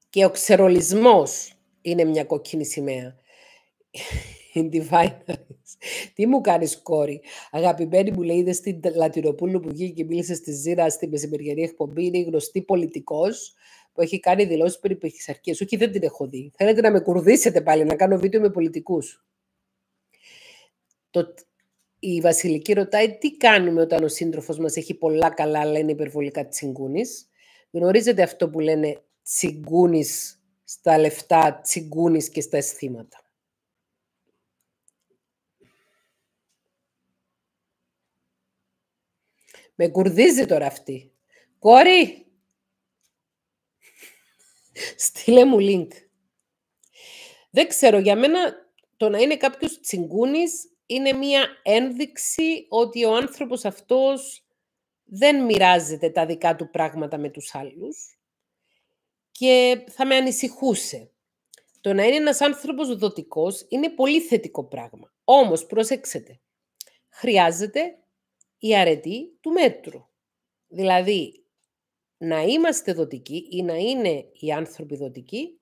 Και ο ξερολισμός είναι μια κόκκινη σημαία. Τι μου κάνεις, κόρη. Αγαπημένη μου, λέει, είδες την Λατινοπούλου που βγήκε και μίλησε στη Ζήρα στην μεσημεριανή εκπομπή. Είναι γνωστή πολιτικός που έχει κάνει δηλώσεις περί παχυσαρκίας. Όχι, δεν την έχω δει. Θέλετε να με κουρδίσετε πάλι, να κάνω βίντεο με πολιτικούς. Το... Η Βασιλική ρωτάει τι κάνουμε όταν ο σύντροφος μας έχει πολλά καλά, αλλά είναι υπερβολικά τσιγκούνης. Γνωρίζετε αυτό που λένε τσιγκούνης στα λεφτά, τσιγκούνης και στα αισθήματα. Με κουρδίζει τώρα αυτή. Κόρη, στείλε μου link. Δεν ξέρω, για μένα το να είναι κάποιος τσιγκούνης είναι μία ένδειξη ότι ο άνθρωπος αυτός δεν μοιράζεται τα δικά του πράγματα με τους άλλους. Και θα με ανησυχούσε. Το να είναι ένας άνθρωπος δοτικός είναι πολύ θετικό πράγμα. Όμως, προσέξτε, χρειάζεται η αρετή του μέτρου. Δηλαδή, να είμαστε δοτικοί ή να είναι οι άνθρωποι δοτικοί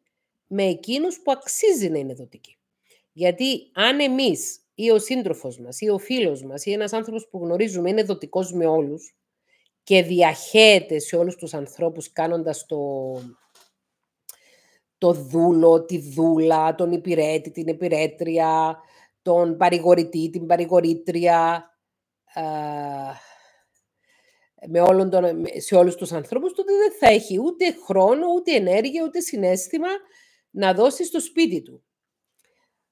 με εκείνους που αξίζει να είναι δοτικοί. Γιατί αν εμείς ή ο σύντροφος μας ή ο φίλος μας ή ένας άνθρωπος που γνωρίζουμε είναι δοτικός με όλους και διαχέεται σε όλους τους ανθρώπους κάνοντας το... το δούλο, τη δούλα, τον υπηρέτη, την υπηρέτρια, τον παρηγορητή, την παρηγορήτρια, α, με όλον τον, σε όλους τους ανθρώπους, τότε δεν θα έχει ούτε χρόνο, ούτε ενέργεια, ούτε συναίσθημα να δώσει στο σπίτι του.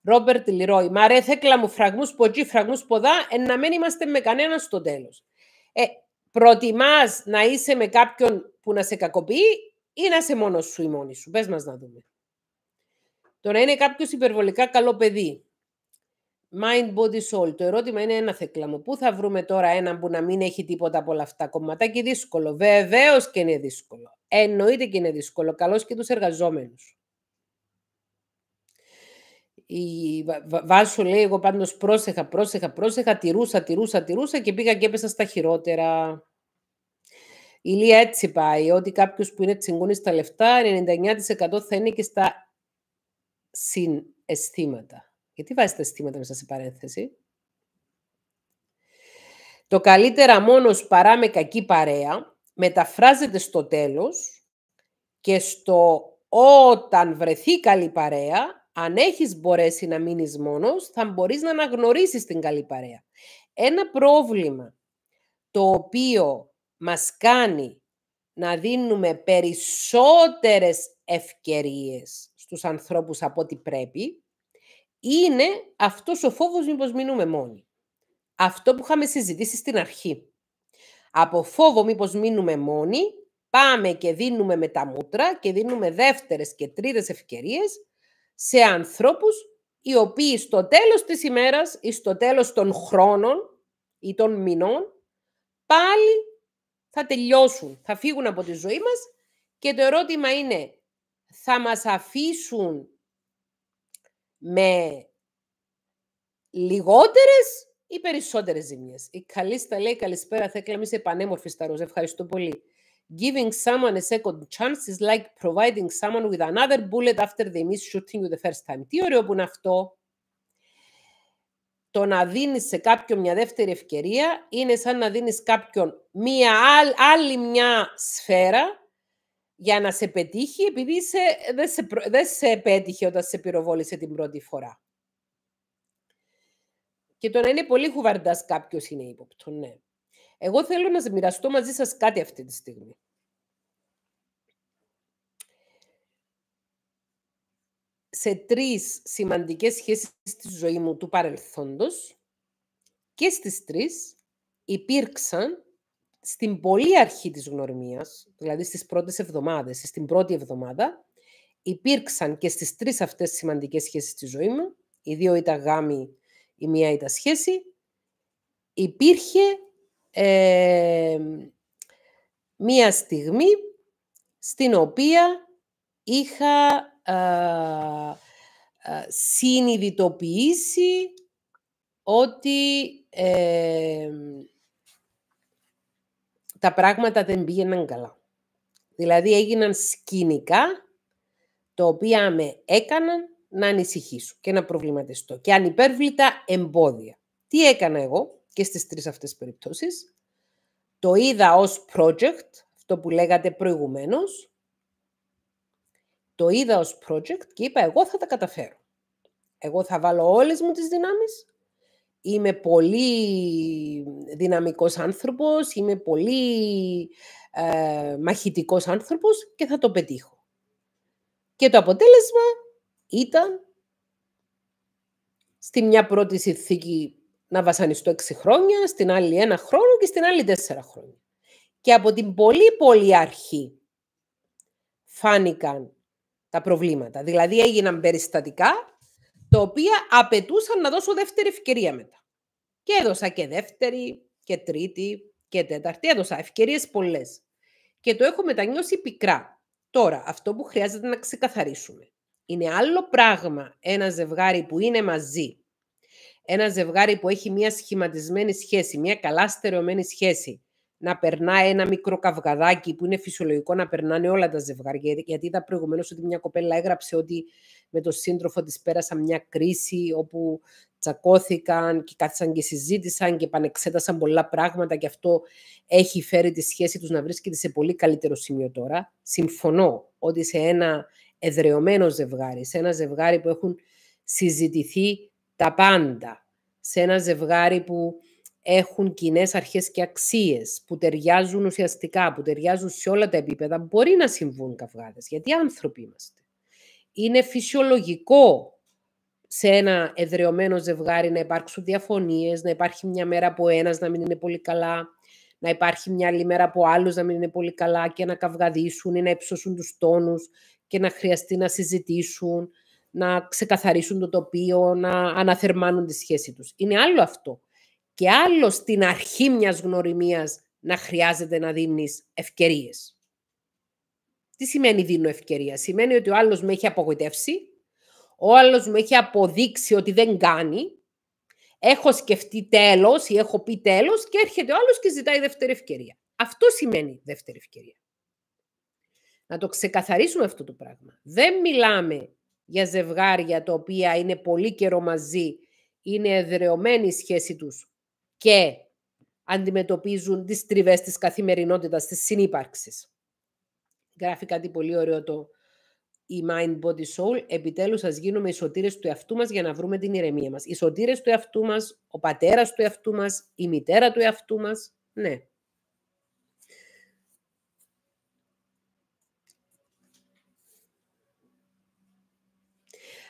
Ρόμπερτ Λιρόι. Μ' αρέσει κλαμου φραγμούς ποτζί, φραγμούς ποδά, εν να μην είμαστε με κανέναν στο τέλος. Ε, προτιμάς να είσαι με κάποιον που να σε κακοποιεί ή να είσαι μόνος σου ή μόνη σου? Πες μας να δούμε. Το να είναι κάποιος υπερβολικά καλό παιδί. Mind Body Soul. Το ερώτημα είναι ένα θέκλαμο. Πού θα βρούμε τώρα έναν που να μην έχει τίποτα από όλα αυτά? Κομματάκι δύσκολο. Βεβαίως και είναι δύσκολο. Εννοείται και είναι δύσκολο. Καλώς και τους εργαζόμενους. Η Βάσο λέει, εγώ πάντως πρόσεχα, πρόσεχα, πρόσεχα, τηρούσα, τηρούσα, τηρούσα και πήγα και έπεσα στα χειρότερα. Η Λία έτσι πάει, ότι κάποιος που είναι τσιγκούνης στα λεφτά, ενενήντα εννιά τοις εκατό θα είναι και στα συναισθήματα. Γιατί βάζεις τα αισθήματα μέσα σε παρένθεση? Το καλύτερα μόνος παρά με κακή παρέα μεταφράζεται στο τέλος και στο όταν βρεθεί καλή παρέα. Αν έχεις μπορέσει να μείνεις μόνος, θα μπορείς να αναγνωρίσεις την καλή παρέα. Ένα πρόβλημα το οποίο μας κάνει να δίνουμε περισσότερες ευκαιρίες στους ανθρώπους από ό,τι πρέπει, είναι αυτός ο φόβος μήπως μείνουμε μόνοι. Αυτό που είχαμε συζητήσει στην αρχή. Από φόβο μήπως μείνουμε μόνοι, πάμε και δίνουμε με τα μούτρα και δίνουμε δεύτερες και τρίτες ευκαιρίες σε ανθρώπους οι οποίοι στο τέλος της ημέρας ή στο τέλος των χρόνων ή των μηνών πάλι θα τελειώσουν, θα φύγουν από τη ζωή μας και το ερώτημα είναι, θα μας αφήσουν με λιγότερες ή περισσότερες ζημιές? Η Καλίστα λέει, καλησπέρα Θέκλα, είσαι πανέμορφη στα ροζ, ευχαριστώ πολύ. Giving someone a second chance is like providing someone with another bullet after they miss shooting you the first time. Τι ωραίο που είναι αυτό. Το να δίνεις σε κάποιον μια δεύτερη ευκαιρία είναι σαν να δίνεις κάποιον μια άλλη μια σφαίρα για να σε πετύχει, επειδή σε, δεν, σε, δεν σε πέτυχε όταν σε πυροβόλησε την πρώτη φορά. Και το να είναι πολύ χουβαρντάς κάποιος είναι ύποπτο, ναι. Εγώ θέλω να μοιραστώ μαζί σας κάτι αυτή τη στιγμή. Σε τρεις σημαντικές σχέσεις στη ζωή μου του παρελθόντος και στις τρεις υπήρξαν στην πολύ αρχή της γνωριμίας, δηλαδή στις πρώτες εβδομάδες, στην πρώτη εβδομάδα, υπήρξαν και στις τρεις αυτές σημαντικές σχέσεις στη ζωή μου, οι δύο ήταν γάμοι, η μία ήταν σχέση, υπήρχε Ε, μία στιγμή στην οποία είχα α, α, συνειδητοποιήσει ότι ε, τα πράγματα δεν πήγαιναν καλά. Δηλαδή έγιναν σκηνικά τα οποία με έκαναν να ανησυχήσω και να προβληματιστώ και ανυπέρβλητα εμπόδια. Τι έκανα εγώ? Και στις τρεις αυτές περιπτώσεις, το είδα ως project, αυτό που λέγατε προηγουμένως, το είδα ως project και είπα εγώ θα τα καταφέρω. Εγώ θα βάλω όλες μου τις δυνάμεις, είμαι πολύ δυναμικός άνθρωπος, είμαι πολύ ε, μαχητικός άνθρωπος και θα το πετύχω. Και το αποτέλεσμα ήταν στη μια πρώτη συνθήκη να βασανιστώ έξι χρόνια, στην άλλη ένα χρόνο και στην άλλη τέσσερα χρόνια. Και από την πολύ πολύ αρχή φάνηκαν τα προβλήματα. Δηλαδή έγιναν περιστατικά, τα οποία απαιτούσαν να δώσω δεύτερη ευκαιρία μετά. Και έδωσα και δεύτερη, και τρίτη, και τέταρτη. Έδωσα ευκαιρίες πολλές. Και το έχω μετανιώσει πικρά. Τώρα, αυτό που χρειάζεται να ξεκαθαρίσουμε. Είναι άλλο πράγμα ένα ζευγάρι που είναι μαζί. Ένα ζευγάρι που έχει μια σχηματισμένη σχέση, μια καλά στερεωμένη σχέση, να περνά ένα μικρό καυγαδάκι που είναι φυσιολογικό να περνάνε όλα τα ζευγάρια. Γιατί είδα προηγουμένως ότι μια κοπέλα έγραψε ότι με τον σύντροφο της πέρασα μια κρίση όπου τσακώθηκαν και κάθισαν και συζήτησαν και επανεξέτασαν πολλά πράγματα και αυτό έχει φέρει τη σχέση τους να βρίσκεται σε πολύ καλύτερο σημείο τώρα. Συμφωνώ ότι σε ένα εδραιωμένο ζευγάρι, σε ένα ζευγάρι που έχουν συζητηθεί τα πάντα, σε ένα ζευγάρι που έχουν κοινές αρχές και αξίες, που ταιριάζουν ουσιαστικά, που ταιριάζουν σε όλα τα επίπεδα, μπορεί να συμβούν καυγάδες, γιατί άνθρωποι είμαστε. Είναι φυσιολογικό σε ένα εδραιωμένο ζευγάρι να υπάρξουν διαφωνίες, να υπάρχει μια μέρα από ένας να μην είναι πολύ καλά, να υπάρχει μια άλλη μέρα από άλλους να μην είναι πολύ καλά και να καυγαδίσουν ή να υψώσουν τους τόνους και να χρειαστεί να συζητήσουν, να ξεκαθαρίσουν το τοπίο, να αναθερμάνουν τη σχέση τους. Είναι άλλο αυτό. Και άλλο στην αρχή μιας γνωριμίας να χρειάζεται να δίνεις ευκαιρίες. Τι σημαίνει δίνω ευκαιρία? Σημαίνει ότι ο άλλος με έχει απογοητεύσει, ο άλλος μου έχει αποδείξει ότι δεν κάνει, έχω σκεφτεί τέλος ή έχω πει τέλος και έρχεται ο άλλος και ζητάει δεύτερη ευκαιρία. Αυτό σημαίνει δεύτερη ευκαιρία. Να το ξεκαθαρίσουμε αυτό το πράγμα. Δεν μιλάμε για ζευγάρια τα οποία είναι πολύ καιρό μαζί, είναι εδραιωμένη η σχέση τους και αντιμετωπίζουν τις τριβές της καθημερινότητας, της συνύπαρξης. Γράφει κάτι πολύ ωραίο το η Mind Body Soul. Επιτέλους ας γίνουμε οι σωτήρες του εαυτού μας για να βρούμε την ηρεμία μας. Οι σωτήρες του εαυτού μας, ο πατέρας του εαυτού μας, η μητέρα του εαυτού μας. Ναι.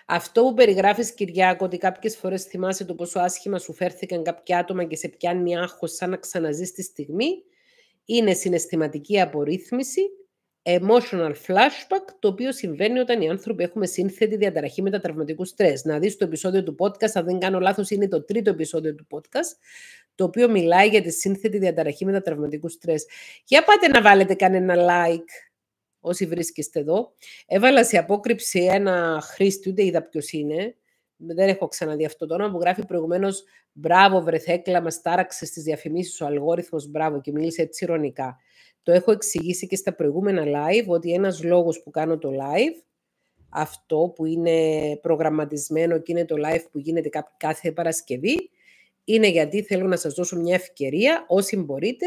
Αυτό που περιγράφεις, Κυριάκο, ότι κάποιες φορές θυμάσαι το πόσο άσχημα σου φέρθηκαν κάποια άτομα και σε πιάνει άγχος σαν να ξαναζείς τη στιγμή, είναι συναισθηματική απορρίθμιση, emotional flashback, το οποίο συμβαίνει όταν οι άνθρωποι έχουμε σύνθετη διαταραχή μετατραυματικού στρες. Να δεις το επεισόδιο του podcast, αν δεν κάνω λάθος, είναι το τρίτο επεισόδιο του podcast, το οποίο μιλάει για τη σύνθετη διαταραχή μετατραυματικού στρες. Για πάτε να βάλετε κανένα like, όσοι βρίσκεστε εδώ. Έβαλα σε απόκρυψη ένα χρήστη, ούτε είδα ποιος είναι, δεν έχω ξαναδεί αυτό το όνομα, που γράφει προηγουμένως «Μπράβο βρεθέκλα, μας τάραξε στις διαφημίσεις ο αλγόριθμος, μπράβο», και μίλησε έτσι ειρωνικά. Το έχω εξηγήσει και στα προηγούμενα live, ότι ένας λόγος που κάνω το live, αυτό που είναι προγραμματισμένο και είναι το live που γίνεται κάθε Παρασκευή, είναι γιατί θέλω να σας δώσω μια ευκαιρία, όσοι μπορείτε,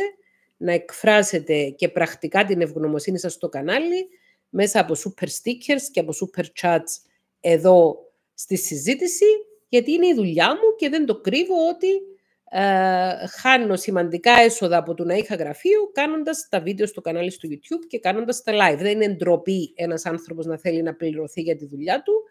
να εκφράσετε και πρακτικά την ευγνωμοσύνη σας στο κανάλι, μέσα από super stickers και από super chats εδώ στη συζήτηση, γιατί είναι η δουλειά μου και δεν το κρύβω ότι ε, χάνω σημαντικά έσοδα από το να είχα γραφείο, κάνοντας τα βίντεο στο κανάλι στο YouTube και κάνοντας τα live. Δεν είναι ντροπή ένας άνθρωπος να θέλει να πληρωθεί για τη δουλειά του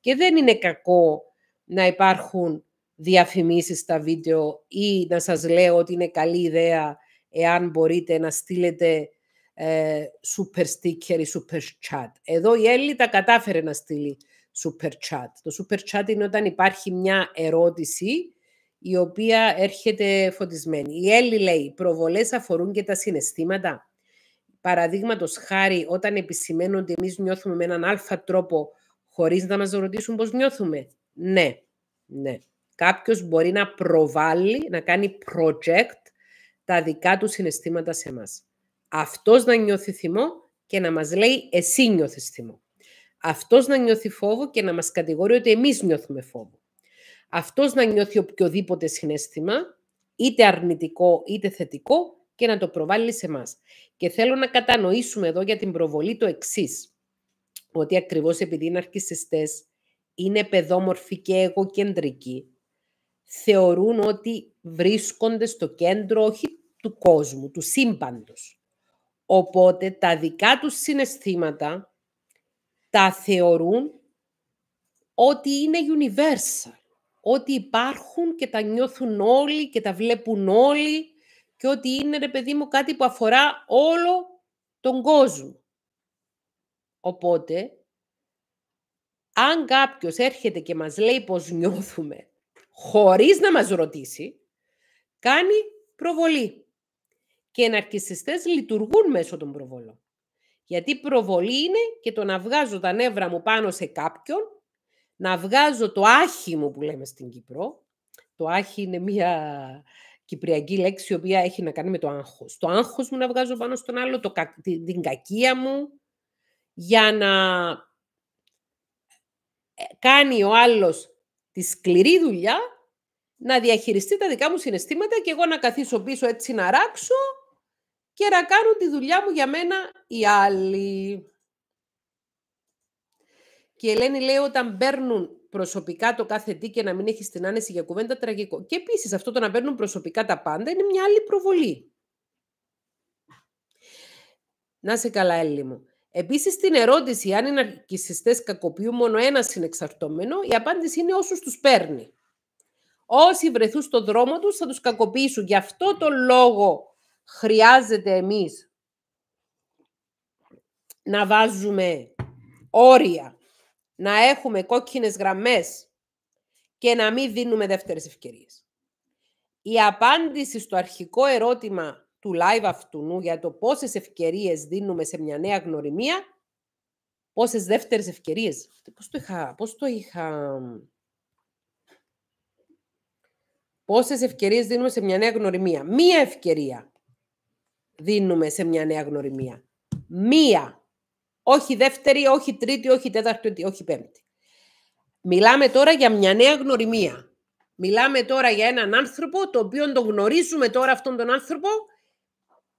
και δεν είναι κακό να υπάρχουν διαφημίσεις στα βίντεο ή να σας λέω ότι είναι καλή ιδέα εάν μπορείτε να στείλετε ε, super sticker ή super chat. Εδώ η Έλλη τα κατάφερε να στείλει super chat. Το super chat είναι όταν υπάρχει μια ερώτηση η οποία έρχεται φωτισμένη. Η Έλλη λέει, προβολές αφορούν και τα συναισθήματα. Παραδείγματος χάρη, όταν επισημαίνω ότι εμείς νιώθουμε με έναν αλφα τρόπο χωρίς να μας ρωτήσουν πώς νιώθουμε. Ναι, ναι. Κάποιος μπορεί να προβάλλει, να κάνει project τα δικά του συναισθήματα σε εμάς. Αυτός να νιώθει θυμό και να μας λέει εσύ νιώθεις θυμό. Αυτός να νιώθει φόβο και να μας κατηγορεί ότι εμείς νιώθουμε φόβο. Αυτός να νιώθει οποιοδήποτε συναίσθημα, είτε αρνητικό είτε θετικό, και να το προβάλλει σε εμάς. Και θέλω να κατανοήσουμε εδώ για την προβολή το εξής, ότι ακριβώς επειδή οι ναρκισσιστές είναι παιδόμορφοι και εγωκεντρικοί, θεωρούν ότι βρίσκονται στο κέντρο όχι του κόσμου, του σύμπαντος. Οπότε τα δικά τους συναισθήματα τα θεωρούν ότι είναι universal, ότι υπάρχουν και τα νιώθουν όλοι και τα βλέπουν όλοι και ότι είναι, ρε παιδί μου, κάτι που αφορά όλο τον κόσμο. Οπότε, αν κάποιος έρχεται και μας λέει πώς νιώθουμε, χωρίς να μας ρωτήσει, κάνει προβολή. Και οι ναρκισσιστές λειτουργούν μέσω των προβολών. Γιατί προβολή είναι και το να βγάζω τα νεύρα μου πάνω σε κάποιον, να βγάζω το άχι μου που λέμε στην Κύπρο. Το άχι είναι μια κυπριακή λέξη η οποία έχει να κάνει με το άγχος. Το άγχος μου να βγάζω πάνω στον άλλο, το, την κακία μου, για να κάνει ο άλλος τη σκληρή δουλειά, να διαχειριστεί τα δικά μου συναισθήματα και εγώ να καθίσω πίσω έτσι να ράξω και να κάνω τη δουλειά μου για μένα οι άλλοι. Και η Ελένη λέει, όταν παίρνουν προσωπικά το κάθε τι και να μην έχεις την άνεση για κουβέντα, τραγικό. Και επίσης αυτό το να παίρνουν προσωπικά τα πάντα είναι μια άλλη προβολή. Να σε καλά, Έλλη μου. Επίσης, στην ερώτηση αν οι ναρκισσιστές κακοποιούν μόνο ένα συνεξαρτώμενο, η απάντηση είναι όσους τους παίρνει. Όσοι βρεθούν στον δρόμο τους θα τους κακοποιήσουν. Γι' αυτό το λόγο χρειάζεται εμείς να βάζουμε όρια, να έχουμε κόκκινες γραμμές και να μην δίνουμε δεύτερες ευκαιρίες. Η απάντηση στο αρχικό ερώτημα του live αυτού για το πόσες ευκαιρίες δίνουμε σε μια νέα γνωριμία, πόσες δεύτερες ευκαιρίες, πώς το είχα, πώς το είχα... πόσες ευκαιρίες δίνουμε σε μια νέα γνωριμία. Μία ευκαιρία δίνουμε σε μια νέα γνωριμία. Μία. Όχι δεύτερη, όχι τρίτη, όχι τέταρτη, όχι πέμπτη. Μιλάμε τώρα για μια νέα γνωριμία. Μιλάμε τώρα για έναν άνθρωπο, το οποίο τον γνωρίζουμε τώρα αυτόν τον άνθρωπο,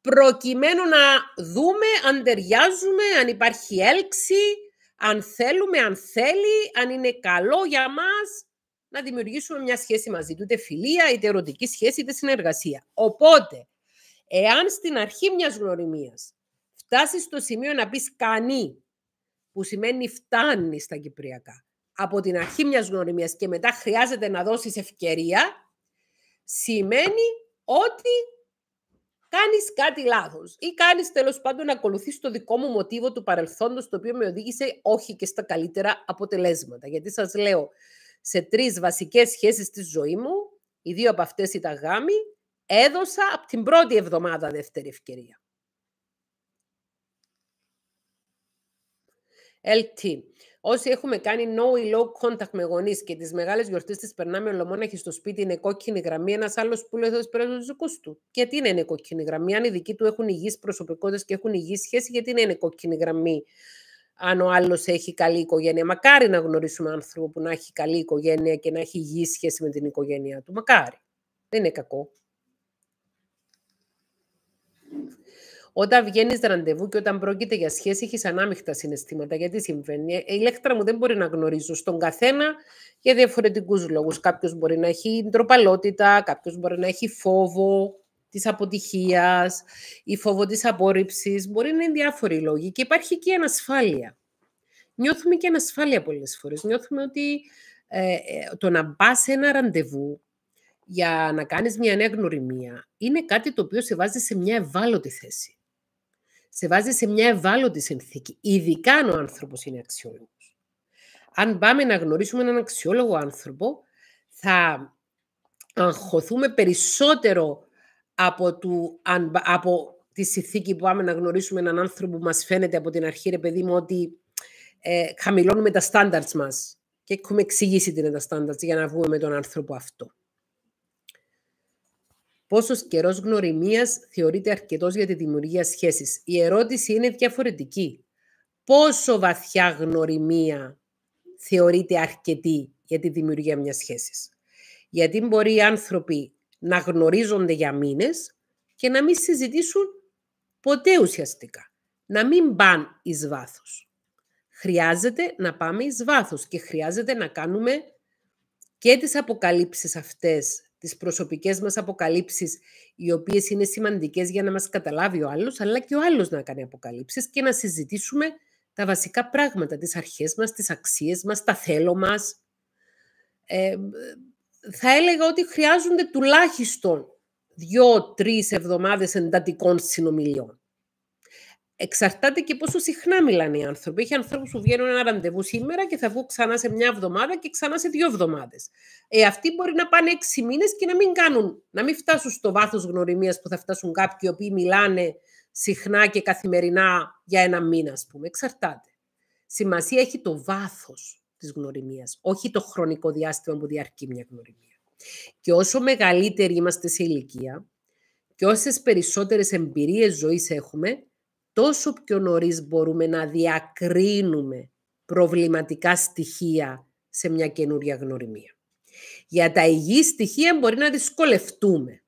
προκειμένου να δούμε αν ταιριάζουμε, αν υπάρχει έλξη, αν θέλουμε, αν θέλει, αν είναι καλό για μας να δημιουργήσουμε μια σχέση μαζί του, είτε φιλία, είτε ερωτική σχέση, είτε συνεργασία. Οπότε, εάν στην αρχή μιας γνωριμίας φτάσεις στο σημείο να πεις «κανεί», που σημαίνει «φτάνει» στα κυπριακά, από την αρχή μιας γνωριμίας και μετά χρειάζεται να δώσεις ευκαιρία, σημαίνει ότι κάνεις κάτι λάθος ή κάνεις τέλος πάντων να ακολουθείς το δικό μου μοτίβο του παρελθόντος, το οποίο με οδήγησε όχι και στα καλύτερα αποτελέσματα. Γιατί σας λέω, σε τρεις βασικές σχέσεις της ζωής μου, οι δύο από αυτές ήταν γάμοι, έδωσα από την πρώτη εβδομάδα δεύτερη ευκαιρία. Ελ Τι. Όσοι έχουμε κάνει no ή low contact με γονείς και τις μεγάλες γιορτές τις περνάμε ολομόναχοι στο σπίτι, είναι κόκκινη γραμμή. Ένας άλλος που λέει θα τις περάσουν τους δικούς του. Γιατί είναι, είναι κόκκινη γραμμή, αν οι δικοί του έχουν υγιείς προσωπικότητες και έχουν υγιή σχέση, γιατί είναι, είναι κόκκινη γραμμή, αν ο άλλος έχει καλή οικογένεια. Μακάρι να γνωρίσουμε άνθρωπο που να έχει καλή οικογένεια και να έχει υγιή σχέση με την οικογένειά του. Μακάρι. Δεν είναι κακό. Όταν βγαίνεις ραντεβού και όταν πρόκειται για σχέση, έχεις ανάμεικτα συναισθήματα. Γιατί συμβαίνει. Η Ηλέκτρα μου δεν μπορεί να γνωρίζω στον καθένα για διαφορετικούς λόγους. Κάποιος μπορεί να έχει ντροπαλότητα, κάποιος μπορεί να έχει φόβο της αποτυχίας ή φόβο της απόρριψης. Μπορεί να είναι διάφοροι λόγοι. Και υπάρχει και ανασφάλεια. Νιώθουμε και ανασφάλεια πολλές φορές. Νιώθουμε ότι ε, το να πας σε ένα ραντεβού για να κάνεις μια νέα γνωριμία είναι κάτι το οποίο σε βάζει σε μια ευάλωτη θέση. Σε βάζει σε μια ευάλωτη συνθήκη, ειδικά αν ο άνθρωπος είναι αξιόλογος. Αν πάμε να γνωρίσουμε έναν αξιόλογο άνθρωπο, θα αγχωθούμε περισσότερο από, του, από τη συνθήκη που πάμε να γνωρίσουμε έναν άνθρωπο που μας φαίνεται από την αρχή, ρε παιδί μου, ότι ε, χαμηλώνουμε τα standards μας. Και έχουμε εξηγήσει τι είναι τα standards για να βγούμε με τον άνθρωπο αυτό. Πόσος καιρός γνωριμίας θεωρείται αρκετός για τη δημιουργία σχέσης? Η ερώτηση είναι διαφορετική. Πόσο βαθιά γνωριμία θεωρείται αρκετή για τη δημιουργία μιας σχέσης? Γιατί μπορεί οι άνθρωποι να γνωρίζονται για μήνες και να μην συζητήσουν ποτέ ουσιαστικά. Να μην πάνε εις βάθος. Χρειάζεται να πάμε εις βάθος και χρειάζεται να κάνουμε και τις αποκαλύψεις αυτές, τις προσωπικές μας αποκαλύψεις, οι οποίες είναι σημαντικές για να μας καταλάβει ο άλλος, αλλά και ο άλλος να κάνει αποκαλύψεις και να συζητήσουμε τα βασικά πράγματα, τις αρχές μας, τις αξίες μας, τα θέλω μας. Ε, θα έλεγα ότι χρειάζονται τουλάχιστον δύο-τρεις εβδομάδες εντατικών συνομιλιών. Εξαρτάται και πόσο συχνά μιλάνε οι άνθρωποι. Έχει ανθρώπους που βγαίνουν ένα ραντεβού σήμερα και θα βγουν ξανά σε μια εβδομάδα και ξανά σε δύο εβδομάδες. Ε, αυτοί μπορεί να πάνε έξι μήνες και να μην κάνουν, να μην φτάσουν στο βάθος γνωριμίας που θα φτάσουν κάποιοι οι οποίοι μιλάνε συχνά και καθημερινά για ένα μήνα, ας πούμε. Εξαρτάται. Σημασία έχει το βάθος της γνωριμίας, όχι το χρονικό διάστημα που διαρκεί μια γνωριμία. Και όσο μεγαλύτεροι είμαστε σε ηλικία και όσες περισσότερες εμπειρίες ζωής έχουμε, τόσο πιο νωρίς μπορούμε να διακρίνουμε προβληματικά στοιχεία σε μια καινούρια γνωριμία. Για τα υγιή στοιχεία μπορεί να δυσκολευτούμε.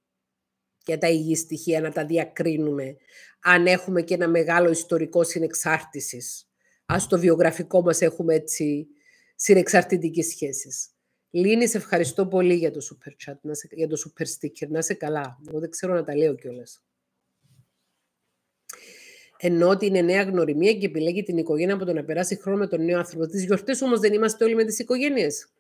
Για τα υγιή στοιχεία να τα διακρίνουμε, αν έχουμε και ένα μεγάλο ιστορικό συνεξάρτησης. Ας το βιογραφικό μας έχουμε έτσι συνεξαρτητικές σχέσεις. Λίνη, σε ευχαριστώ πολύ για το super chat, για το super sticker. Να είσαι καλά. Εγώ δεν ξέρω να τα λέω κιόλας. ενώ την εννέα γνωριμία και επιλέγει την οικογένεια από το να περάσει χρόνο με τον νέο άνθρωπο. Τις γιορτές όμως δεν είμαστε όλοι με τις οικογένειες.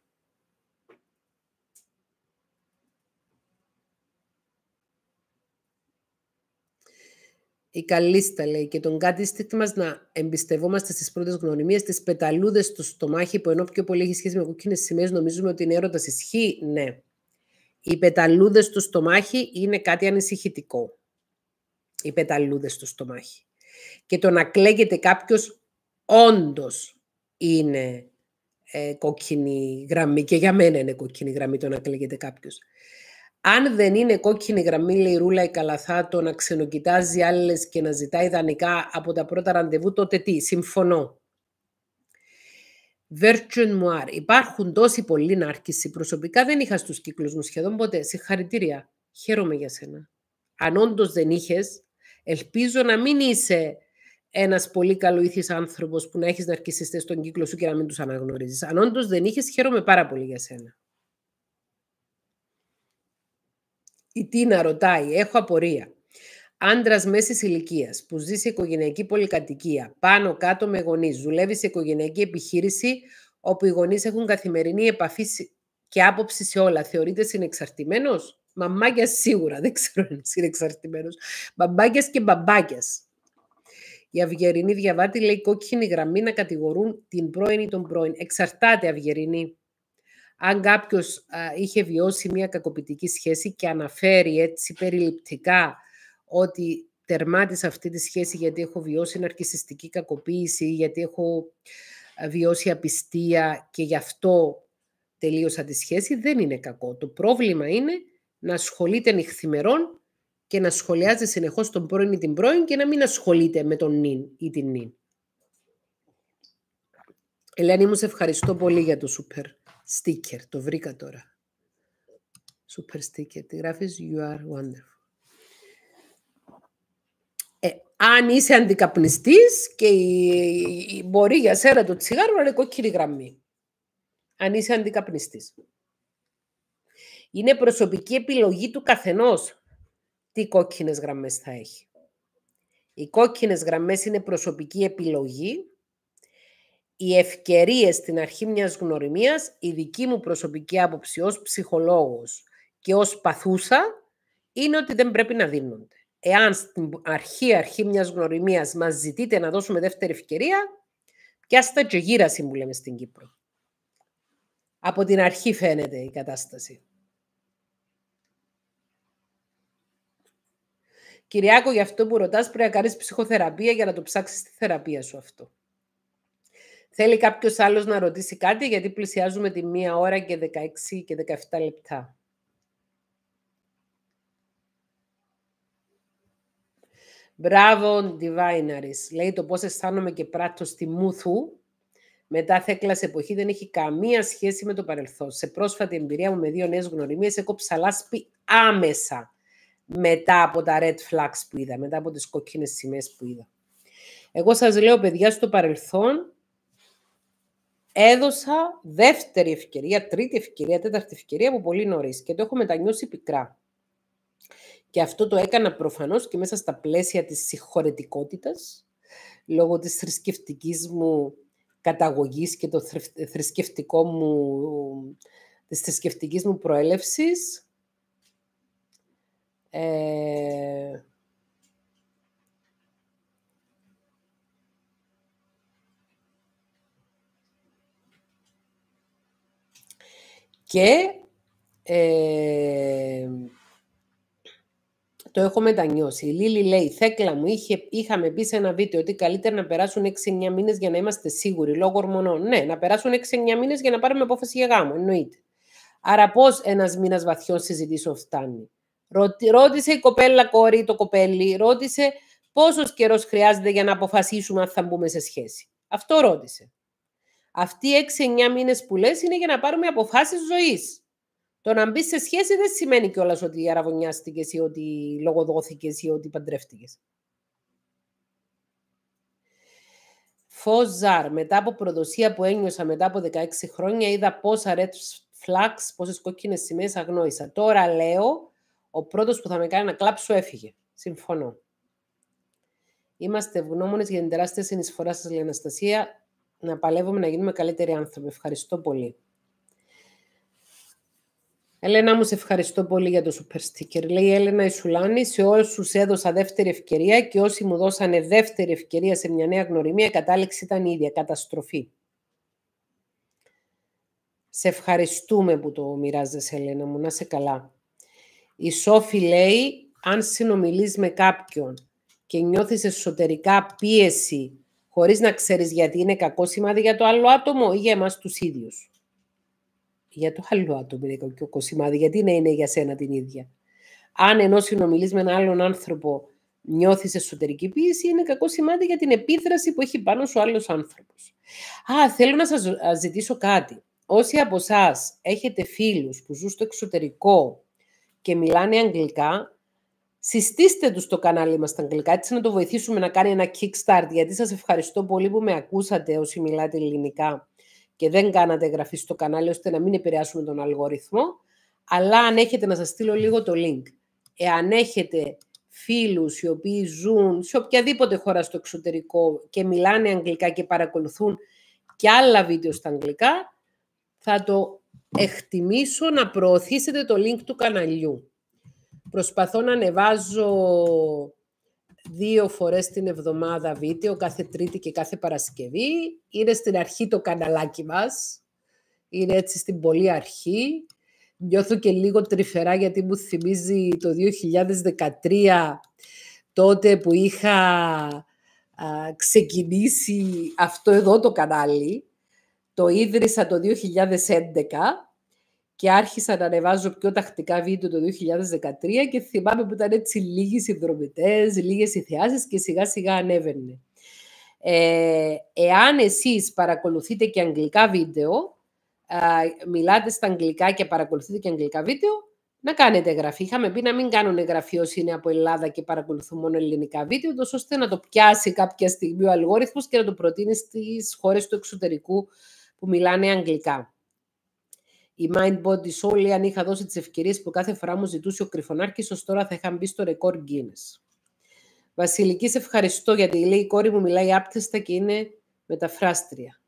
Η Καλίστα λέει, και τον κάτι στήκτη μας να εμπιστευόμαστε στις πρώτες γνωριμίες, τις πεταλούδες στο στομάχι, που ενώ πιο πολύ έχει σχέση με κόκκινες σημαίες, νομίζουμε ότι είναι έρωτας. Ισχύει, ναι. Οι πεταλούδες στο στομάχι είναι κάτι ανησυχητικό. Οι πεταλούδες στο στομάχι. Και το να κλαίγεται κάποιος όντως είναι ε, κόκκινη γραμμή. Και για μένα είναι κόκκινη γραμμή το να κλαίγεται κάποιος. Αν δεν είναι κόκκινη γραμμή, λέει η Ρούλα η Καλαθά, το να ξενοκοιτάζει άλλες και να ζητάει ιδανικά από τα πρώτα ραντεβού, τότε τι, συμφωνώ. Virgin Moir, υπάρχουν τόσοι πολλοί νάρκισσοι. Προσωπικά δεν είχα στους κύκλους μου σχεδόν ποτέ. Συγχαρητήρια. Χαίρομαι για σένα. Αν όντως δεν είχες, ελπίζω να μην είσαι ένας πολύ καλοήθης άνθρωπος που να έχεις ναρκισσιστές στον κύκλο σου και να μην τους αναγνωρίζεις. Αν όντως δεν είχες, χαίρομαι πάρα πολύ για σένα. Η Τίνα ρωτάει, έχω απορία. Άντρας μέσης ηλικίας που ζει σε οικογενειακή πολυκατοικία, πάνω κάτω με γονείς, δουλεύει σε οικογενειακή επιχείρηση όπου οι γονείς έχουν καθημερινή επαφή και άποψη σε όλα, θεωρείται συνεξαρτημένος? Μαμάκια σίγουρα, δεν ξέρω αν είναι συνεξαρτημένος. Μπαμπάκιας και μπαμπάκιας. Η Αυγερινή Διαβάτη λέει, κόκκινη γραμμή να κατηγορούν την πρώην ή τον πρώην. Εξαρτάται, Αυγερινή. Αν κάποιος α, είχε βιώσει μια κακοποιητική σχέση και αναφέρει έτσι περιληπτικά ότι τερμάτισε αυτή τη σχέση γιατί έχω βιώσει ναρκισσιστική κακοποίηση, γιατί έχω βιώσει απιστία και γι' αυτό τελείωσα τη σχέση, δεν είναι κακό. Το πρόβλημα είναι να ασχολείται νυχθημερών και να σχολιάζει συνεχώς τον πρώην ή την πρώην και να μην ασχολείται με τον νυν ή την νυν. Ελένη μου, σε ευχαριστώ πολύ για το super sticker. Το βρήκα τώρα. Super sticker. Τι γράφεις? You are wonderful. Ε, αν είσαι αντικαπνιστής και μπορεί για σένα το τσιγάρο να είναι κόκκινη γραμμή. Αν είσαι αντικαπνιστής. Είναι προσωπική επιλογή του καθενός τι κόκκινες γραμμές θα έχει. Οι κόκκινες γραμμές είναι προσωπική επιλογή. Οι ευκαιρίες στην αρχή μιας γνωριμίας, η δική μου προσωπική άποψη ως ψυχολόγος και ως παθούσα, είναι ότι δεν πρέπει να δίνονται. Εάν στην αρχή, αρχή μιας γνωριμίας μας ζητείτε να δώσουμε δεύτερη ευκαιρία, πιάστε και γύραση που λέμε στην Κύπρο. Από την αρχή φαίνεται η κατάσταση. Κυριάκο, για αυτό που ρωτάς πρέπει να κάνεις ψυχοθεραπεία για να το ψάξεις τη θεραπεία σου αυτό. Θέλει κάποιος άλλος να ρωτήσει κάτι, γιατί πλησιάζουμε τη μία ώρα και δεκαέξι και δεκαεπτά λεπτά. Μπράβο, Divineries. Λέει το πώς αισθάνομαι και πράττω στη Μούθου. Μετά Θέκλας εποχή δεν έχει καμία σχέση με το παρελθόν. Σε πρόσφατη εμπειρία μου με δύο νέες γνωριμίες έκοψα λάσπη άμεσα. Μετά από τα red flags που είδα, μετά από τις κόκκινες σημαίες που είδα. Εγώ σας λέω, παιδιά, στο παρελθόν έδωσα δεύτερη ευκαιρία, τρίτη ευκαιρία, τέταρτη ευκαιρία από πολύ νωρίς και το έχω μετανιώσει πικρά. Και αυτό το έκανα προφανώς και μέσα στα πλαίσια της συγχωρετικότητας, λόγω της θρησκευτικής μου καταγωγής και το θρησκευτικό μου, της θρησκευτικής μου προέλευσης. Ε... και ε... το έχω μετανιώσει. Η Λίλη λέει, η Θέκλα μου είχε, είχαμε πει σε ένα βίντεο ότι καλύτερα να περάσουν έξι εννιά μήνες για να είμαστε σίγουροι λόγω ορμονών. Ναι, να περάσουν έξι εννιά μήνες για να πάρουμε απόφαση για γάμο, εννοείται. Άρα πώς ένας μήνας βαθιών συζητήσεων φτάνει? Ρώτησε η κοπέλα, κόρη, το κοπέλι, ρώτησε πόσος καιρός χρειάζεται για να αποφασίσουμε αν θα μπούμε σε σχέση. Αυτό ρώτησε. Αυτοί οι έξι εννιά μήνες που λες είναι για να πάρουμε αποφάσεις ζωής. Το να μπεις σε σχέση δεν σημαίνει κιόλας ότι αραβωνιάστηκες ή ότι λογοδόθηκες ή ότι παντρεύτηκες. Φοζάρ, μετά από προδοσία που ένιωσα μετά από δεκαέξι χρόνια, είδα πόσα red flags, πόσες κόκκινες σημαίες αγνόησα. Τώρα λέω, ο πρώτος που θα με κάνει να κλάψω έφυγε. Συμφωνώ. Είμαστε ευγνώμονες για την τεράστια συνεισφορά σας, λέει Αναστασία. Να παλεύουμε να γίνουμε καλύτεροι άνθρωποι. Ευχαριστώ πολύ. Έλενα μου, σε ευχαριστώ πολύ για το super sticker. Λέει η Έλενα η Σουλάνη, σε όσους έδωσα δεύτερη ευκαιρία και όσοι μου δώσανε δεύτερη ευκαιρία σε μια νέα γνωριμία, η κατάληξη ήταν η ίδια. Καταστροφή. Σε ευχαριστούμε που το μοιράζεσαι, Έλενα μου. Να είσαι καλά. Η Σόφη λέει, αν συνομιλείς με κάποιον και νιώθεις εσωτερικά πίεση, χωρίς να ξέρεις γιατί, είναι κακό σημάδι για το άλλο άτομο ή για εμάς τους ίδιους? Για το άλλο άτομο είναι κακό σημάδι, γιατί να είναι για σένα την ίδια. Αν ενώ συνομιλείς με έναν άλλον άνθρωπο νιώθεις εσωτερική πίεση, είναι κακό σημάδι για την επίδραση που έχει πάνω σου ο άλλος άνθρωπος. Α, θέλω να σας ζητήσω κάτι. Όσοι από εσάς έχετε φίλους που ζουν στο εξωτερικό και μιλάνε αγγλικά, συστήστε τους το κανάλι μας στα αγγλικά, έτσι να το βοηθήσουμε να κάνει ένα kickstart, γιατί σας ευχαριστώ πολύ που με ακούσατε όσοι μιλάτε ελληνικά και δεν κάνατε εγγραφή στο κανάλι, ώστε να μην επηρεάσουμε τον αλγόριθμο. Αλλά αν έχετε, να σας στείλω λίγο το link. Εάν έχετε φίλους οι οποίοι ζουν σε οποιαδήποτε χώρα στο εξωτερικό και μιλάνε αγγλικά και παρακολουθούν και άλλα βίντεο στα αγγλικά, θα το εκτιμήσω να προωθήσετε το link του καναλιού. Προσπαθώ να ανεβάζω δύο φορές την εβδομάδα βίντεο, κάθε Τρίτη και κάθε Παρασκευή. Είναι στην αρχή το καναλάκι μας. Είναι έτσι στην πολύ αρχή. Νιώθω και λίγο τρυφερά γιατί μου θυμίζει το δύο χιλιάδες δεκατρία, τότε που είχα α, ξεκινήσει αυτό εδώ το κανάλι. Το ίδρυσα το δύο χιλιάδες έντεκα. Και άρχισα να ανεβάζω πιο τακτικά βίντεο το δύο χιλιάδες δεκατρία και θυμάμαι που ήταν έτσι λίγοι συνδρομητές, λίγες ηθιάσεις και σιγά σιγά ανέβαινε. Ε, εάν εσείς παρακολουθείτε και αγγλικά βίντεο, α, μιλάτε στα αγγλικά και παρακολουθείτε και αγγλικά βίντεο, να κάνετε εγγραφή. Είχαμε πει να μην κάνουν εγγραφή όσοι είναι από Ελλάδα και παρακολουθούν μόνο ελληνικά βίντεο, τόσο ώστε να το πιάσει κάποια στιγμή ο αλγόριθμος και να το προτείνει στις χώρες του εξωτερικού που μιλάνε αγγλικά. Η Mind Body Soul, αν είχα δώσει τις ευκαιρίες που κάθε φορά μου ζητούσε ο Κρυφωνάρχης, ως τώρα θα είχαν μπει στο ρεκόρ Guinness. Βασιλική, σε ευχαριστώ, γιατί λέει η κόρη μου μιλάει άπτεστα και είναι μεταφράστρια.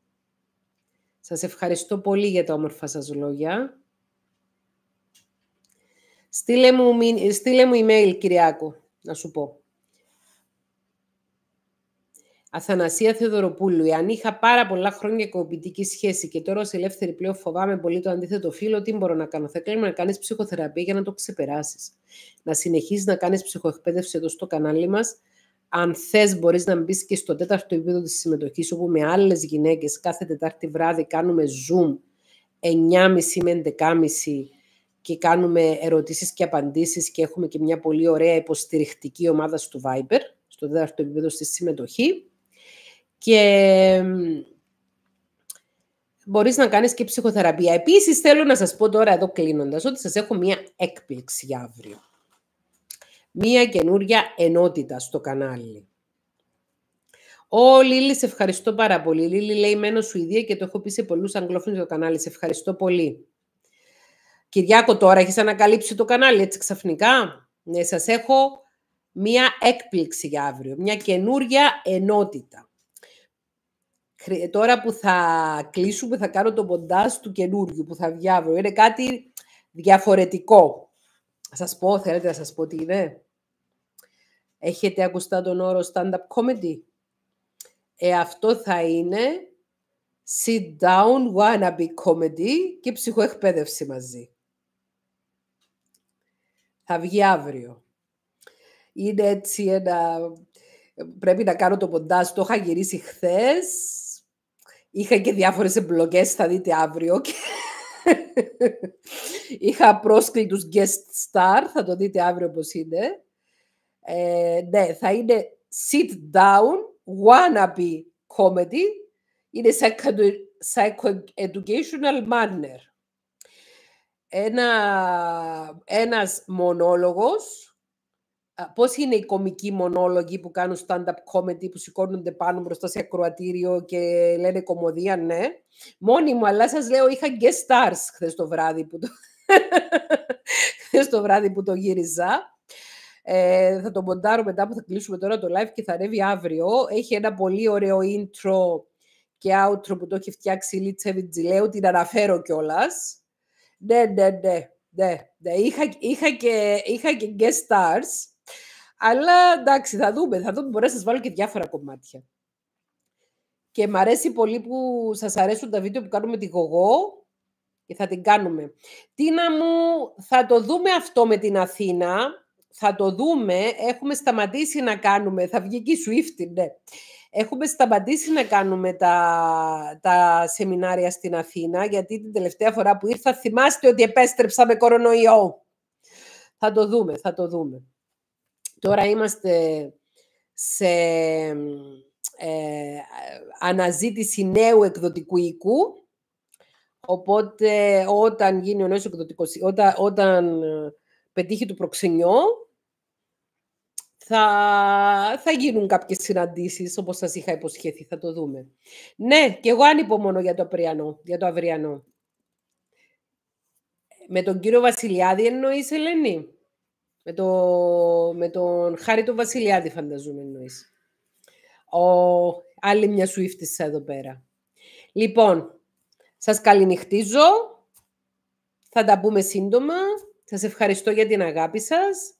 Σας ευχαριστώ πολύ για τα όμορφα σας λόγια. Στείλε μου, στείλε μου email, Κυριάκο, να σου πω. Αθανασία Θεοδωροπούλου, αν είχα πάρα πολλά χρόνια κοπητική σχέση και τώρα ως ελεύθερη πλέον φοβάμαι πολύ το αντίθετο φύλο, τι μπορώ να κάνω? Θα κλείνω να κάνεις ψυχοθεραπεία για να το ξεπεράσεις. Να συνεχίσεις να κάνεις ψυχοεκπαίδευση εδώ στο κανάλι μας. Αν θες, μπορείς να μπεις και στο τέταρτο επίπεδο της συμμετοχής, όπου με άλλες γυναίκες κάθε Τετάρτη βράδυ κάνουμε Zoom εννιά και μισή με έντεκα και μισή και κάνουμε ερωτήσεις και απαντήσεις και έχουμε και μια πολύ ωραία υποστηριχτική ομάδα στο Viber, στο τέταρτο επίπεδο στη συμμετοχή. Και μπορείς να κάνεις και ψυχοθεραπεία. Επίσης, θέλω να σας πω τώρα εδώ κλείνοντας ότι σας έχω μία έκπληξη για αύριο. Μία καινούρια ενότητα στο κανάλι. Ω Λίλη, σε ευχαριστώ πάρα πολύ. Λίλη λέει, μένω Σουηδία και το έχω πει σε πολλούς αγγλόφωνους για το κανάλι. Σε ευχαριστώ πολύ. Κυριάκο, τώρα έχεις ανακαλύψει το κανάλι έτσι ξαφνικά? Ναι, σας έχω μία έκπληξη για αύριο. Μία καινούρια ενότητα. Τώρα που θα κλείσουμε, θα κάνω το μοντάζ του καινούριου που θα βγει αύριο. Είναι κάτι διαφορετικό. Σας πω, θέλετε να σας πω τι είναι? Έχετε ακουστά τον όρο stand-up comedy? Ε, αυτό θα είναι sit down, wannabe comedy και ψυχοεκπαίδευση μαζί. Θα βγει αύριο. Είναι έτσι ένα... Πρέπει να κάνω το μοντάζ, το είχα γυρίσει χθες. Είχα και διάφορες εμπλοκές, θα δείτε αύριο. Και... είχα πρόσκλητους guest star, θα το δείτε αύριο πώς είναι. Ε, ναι, θα είναι sit down, wannabe comedy. Είναι psychoeducational manner. Ένα, ένας μονόλογος. Πώς είναι οι κομικοί μονόλογοι που κάνουν stand-up comedy, που σηκώνονται πάνω μπροστά σε ακροατήριο και λένε κωμωδία, ναι. Μόνοι μου, αλλά σας λέω, είχα guest stars χθες το βράδυ που το, χθες το, βράδυ που το γύριζα. Ε, θα τον ποντάρω μετά που θα κλείσουμε τώρα το live και θα ανέβει αύριο. Έχει ένα πολύ ωραίο intro και outro που το έχει φτιάξει η Λίτσα Βιντζηλέου. Την αναφέρω κιόλας. Ναι, ναι, ναι. ναι, ναι. Είχα, είχα, και, είχα και guest stars. Αλλά εντάξει, θα δούμε. Θα δούμε, μπορώ να σας βάλω και διάφορα κομμάτια. Και μ' αρέσει πολύ που σας αρέσουν τα βίντεο που κάνουμε τη Γογό και θα την κάνουμε. Τίνα μου, θα το δούμε αυτό με την Αθήνα. Θα το δούμε. Έχουμε σταματήσει να κάνουμε. Θα βγει και η Swift, ναι. Έχουμε σταματήσει να κάνουμε τα, τα σεμινάρια στην Αθήνα, γιατί την τελευταία φορά που ήρθα θυμάστε ότι επέστρεψα με κορονοϊό. Θα το δούμε, θα το δούμε. Τώρα είμαστε σε ε, αναζήτηση νέου εκδοτικού οίκου, οπότε όταν γίνει ο νέος εκδοτικός, όταν, όταν πετύχει το προξενιό, θα, θα γίνουν κάποιες συναντήσεις, όπως σας είχα υποσχεθεί, θα το δούμε. Ναι, και εγώ ανυπομονώ για το αυριανό, για το αυριανό. Με τον κύριο Βασιλιάδη εννοείς, Ελένη? Με, το, με τον Χάρη τον Βασιλιάδη, φανταζούμε, εννοείς. Ο, άλλη μια σουίφτισσα εδώ πέρα. Λοιπόν, σας καληνυχτίζω. Θα τα πούμε σύντομα. Σας ευχαριστώ για την αγάπη σας.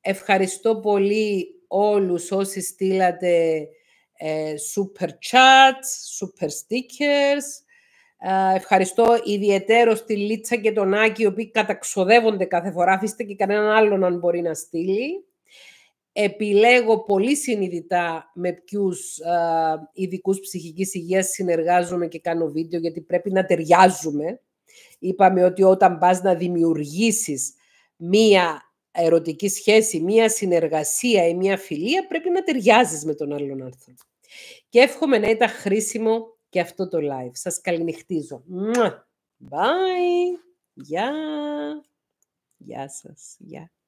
Ευχαριστώ πολύ όλους όσοι στείλατε ε, super chats, super stickers. Ε, ευχαριστώ ιδιαιτέρως τη Λίτσα και τον Άκη, οι οποίοι καταξοδεύονται κάθε φορά. Αφήστε και κανέναν άλλον αν μπορεί να στείλει. Επιλέγω πολύ συνειδητά με ποιους ε, ειδικούς ψυχικής υγείας συνεργάζομαι και κάνω βίντεο, γιατί πρέπει να ταιριάζουμε. Είπαμε ότι όταν πας να δημιουργήσεις μία ερωτική σχέση, μία συνεργασία ή μία φιλία, πρέπει να ταιριάζεις με τον άλλον άνθρωπο. Και εύχομαι να ήταν χρήσιμο και αυτό το live. Σας καληνυχτίζω. Bye. Γεια. Γεια σας. Γεια.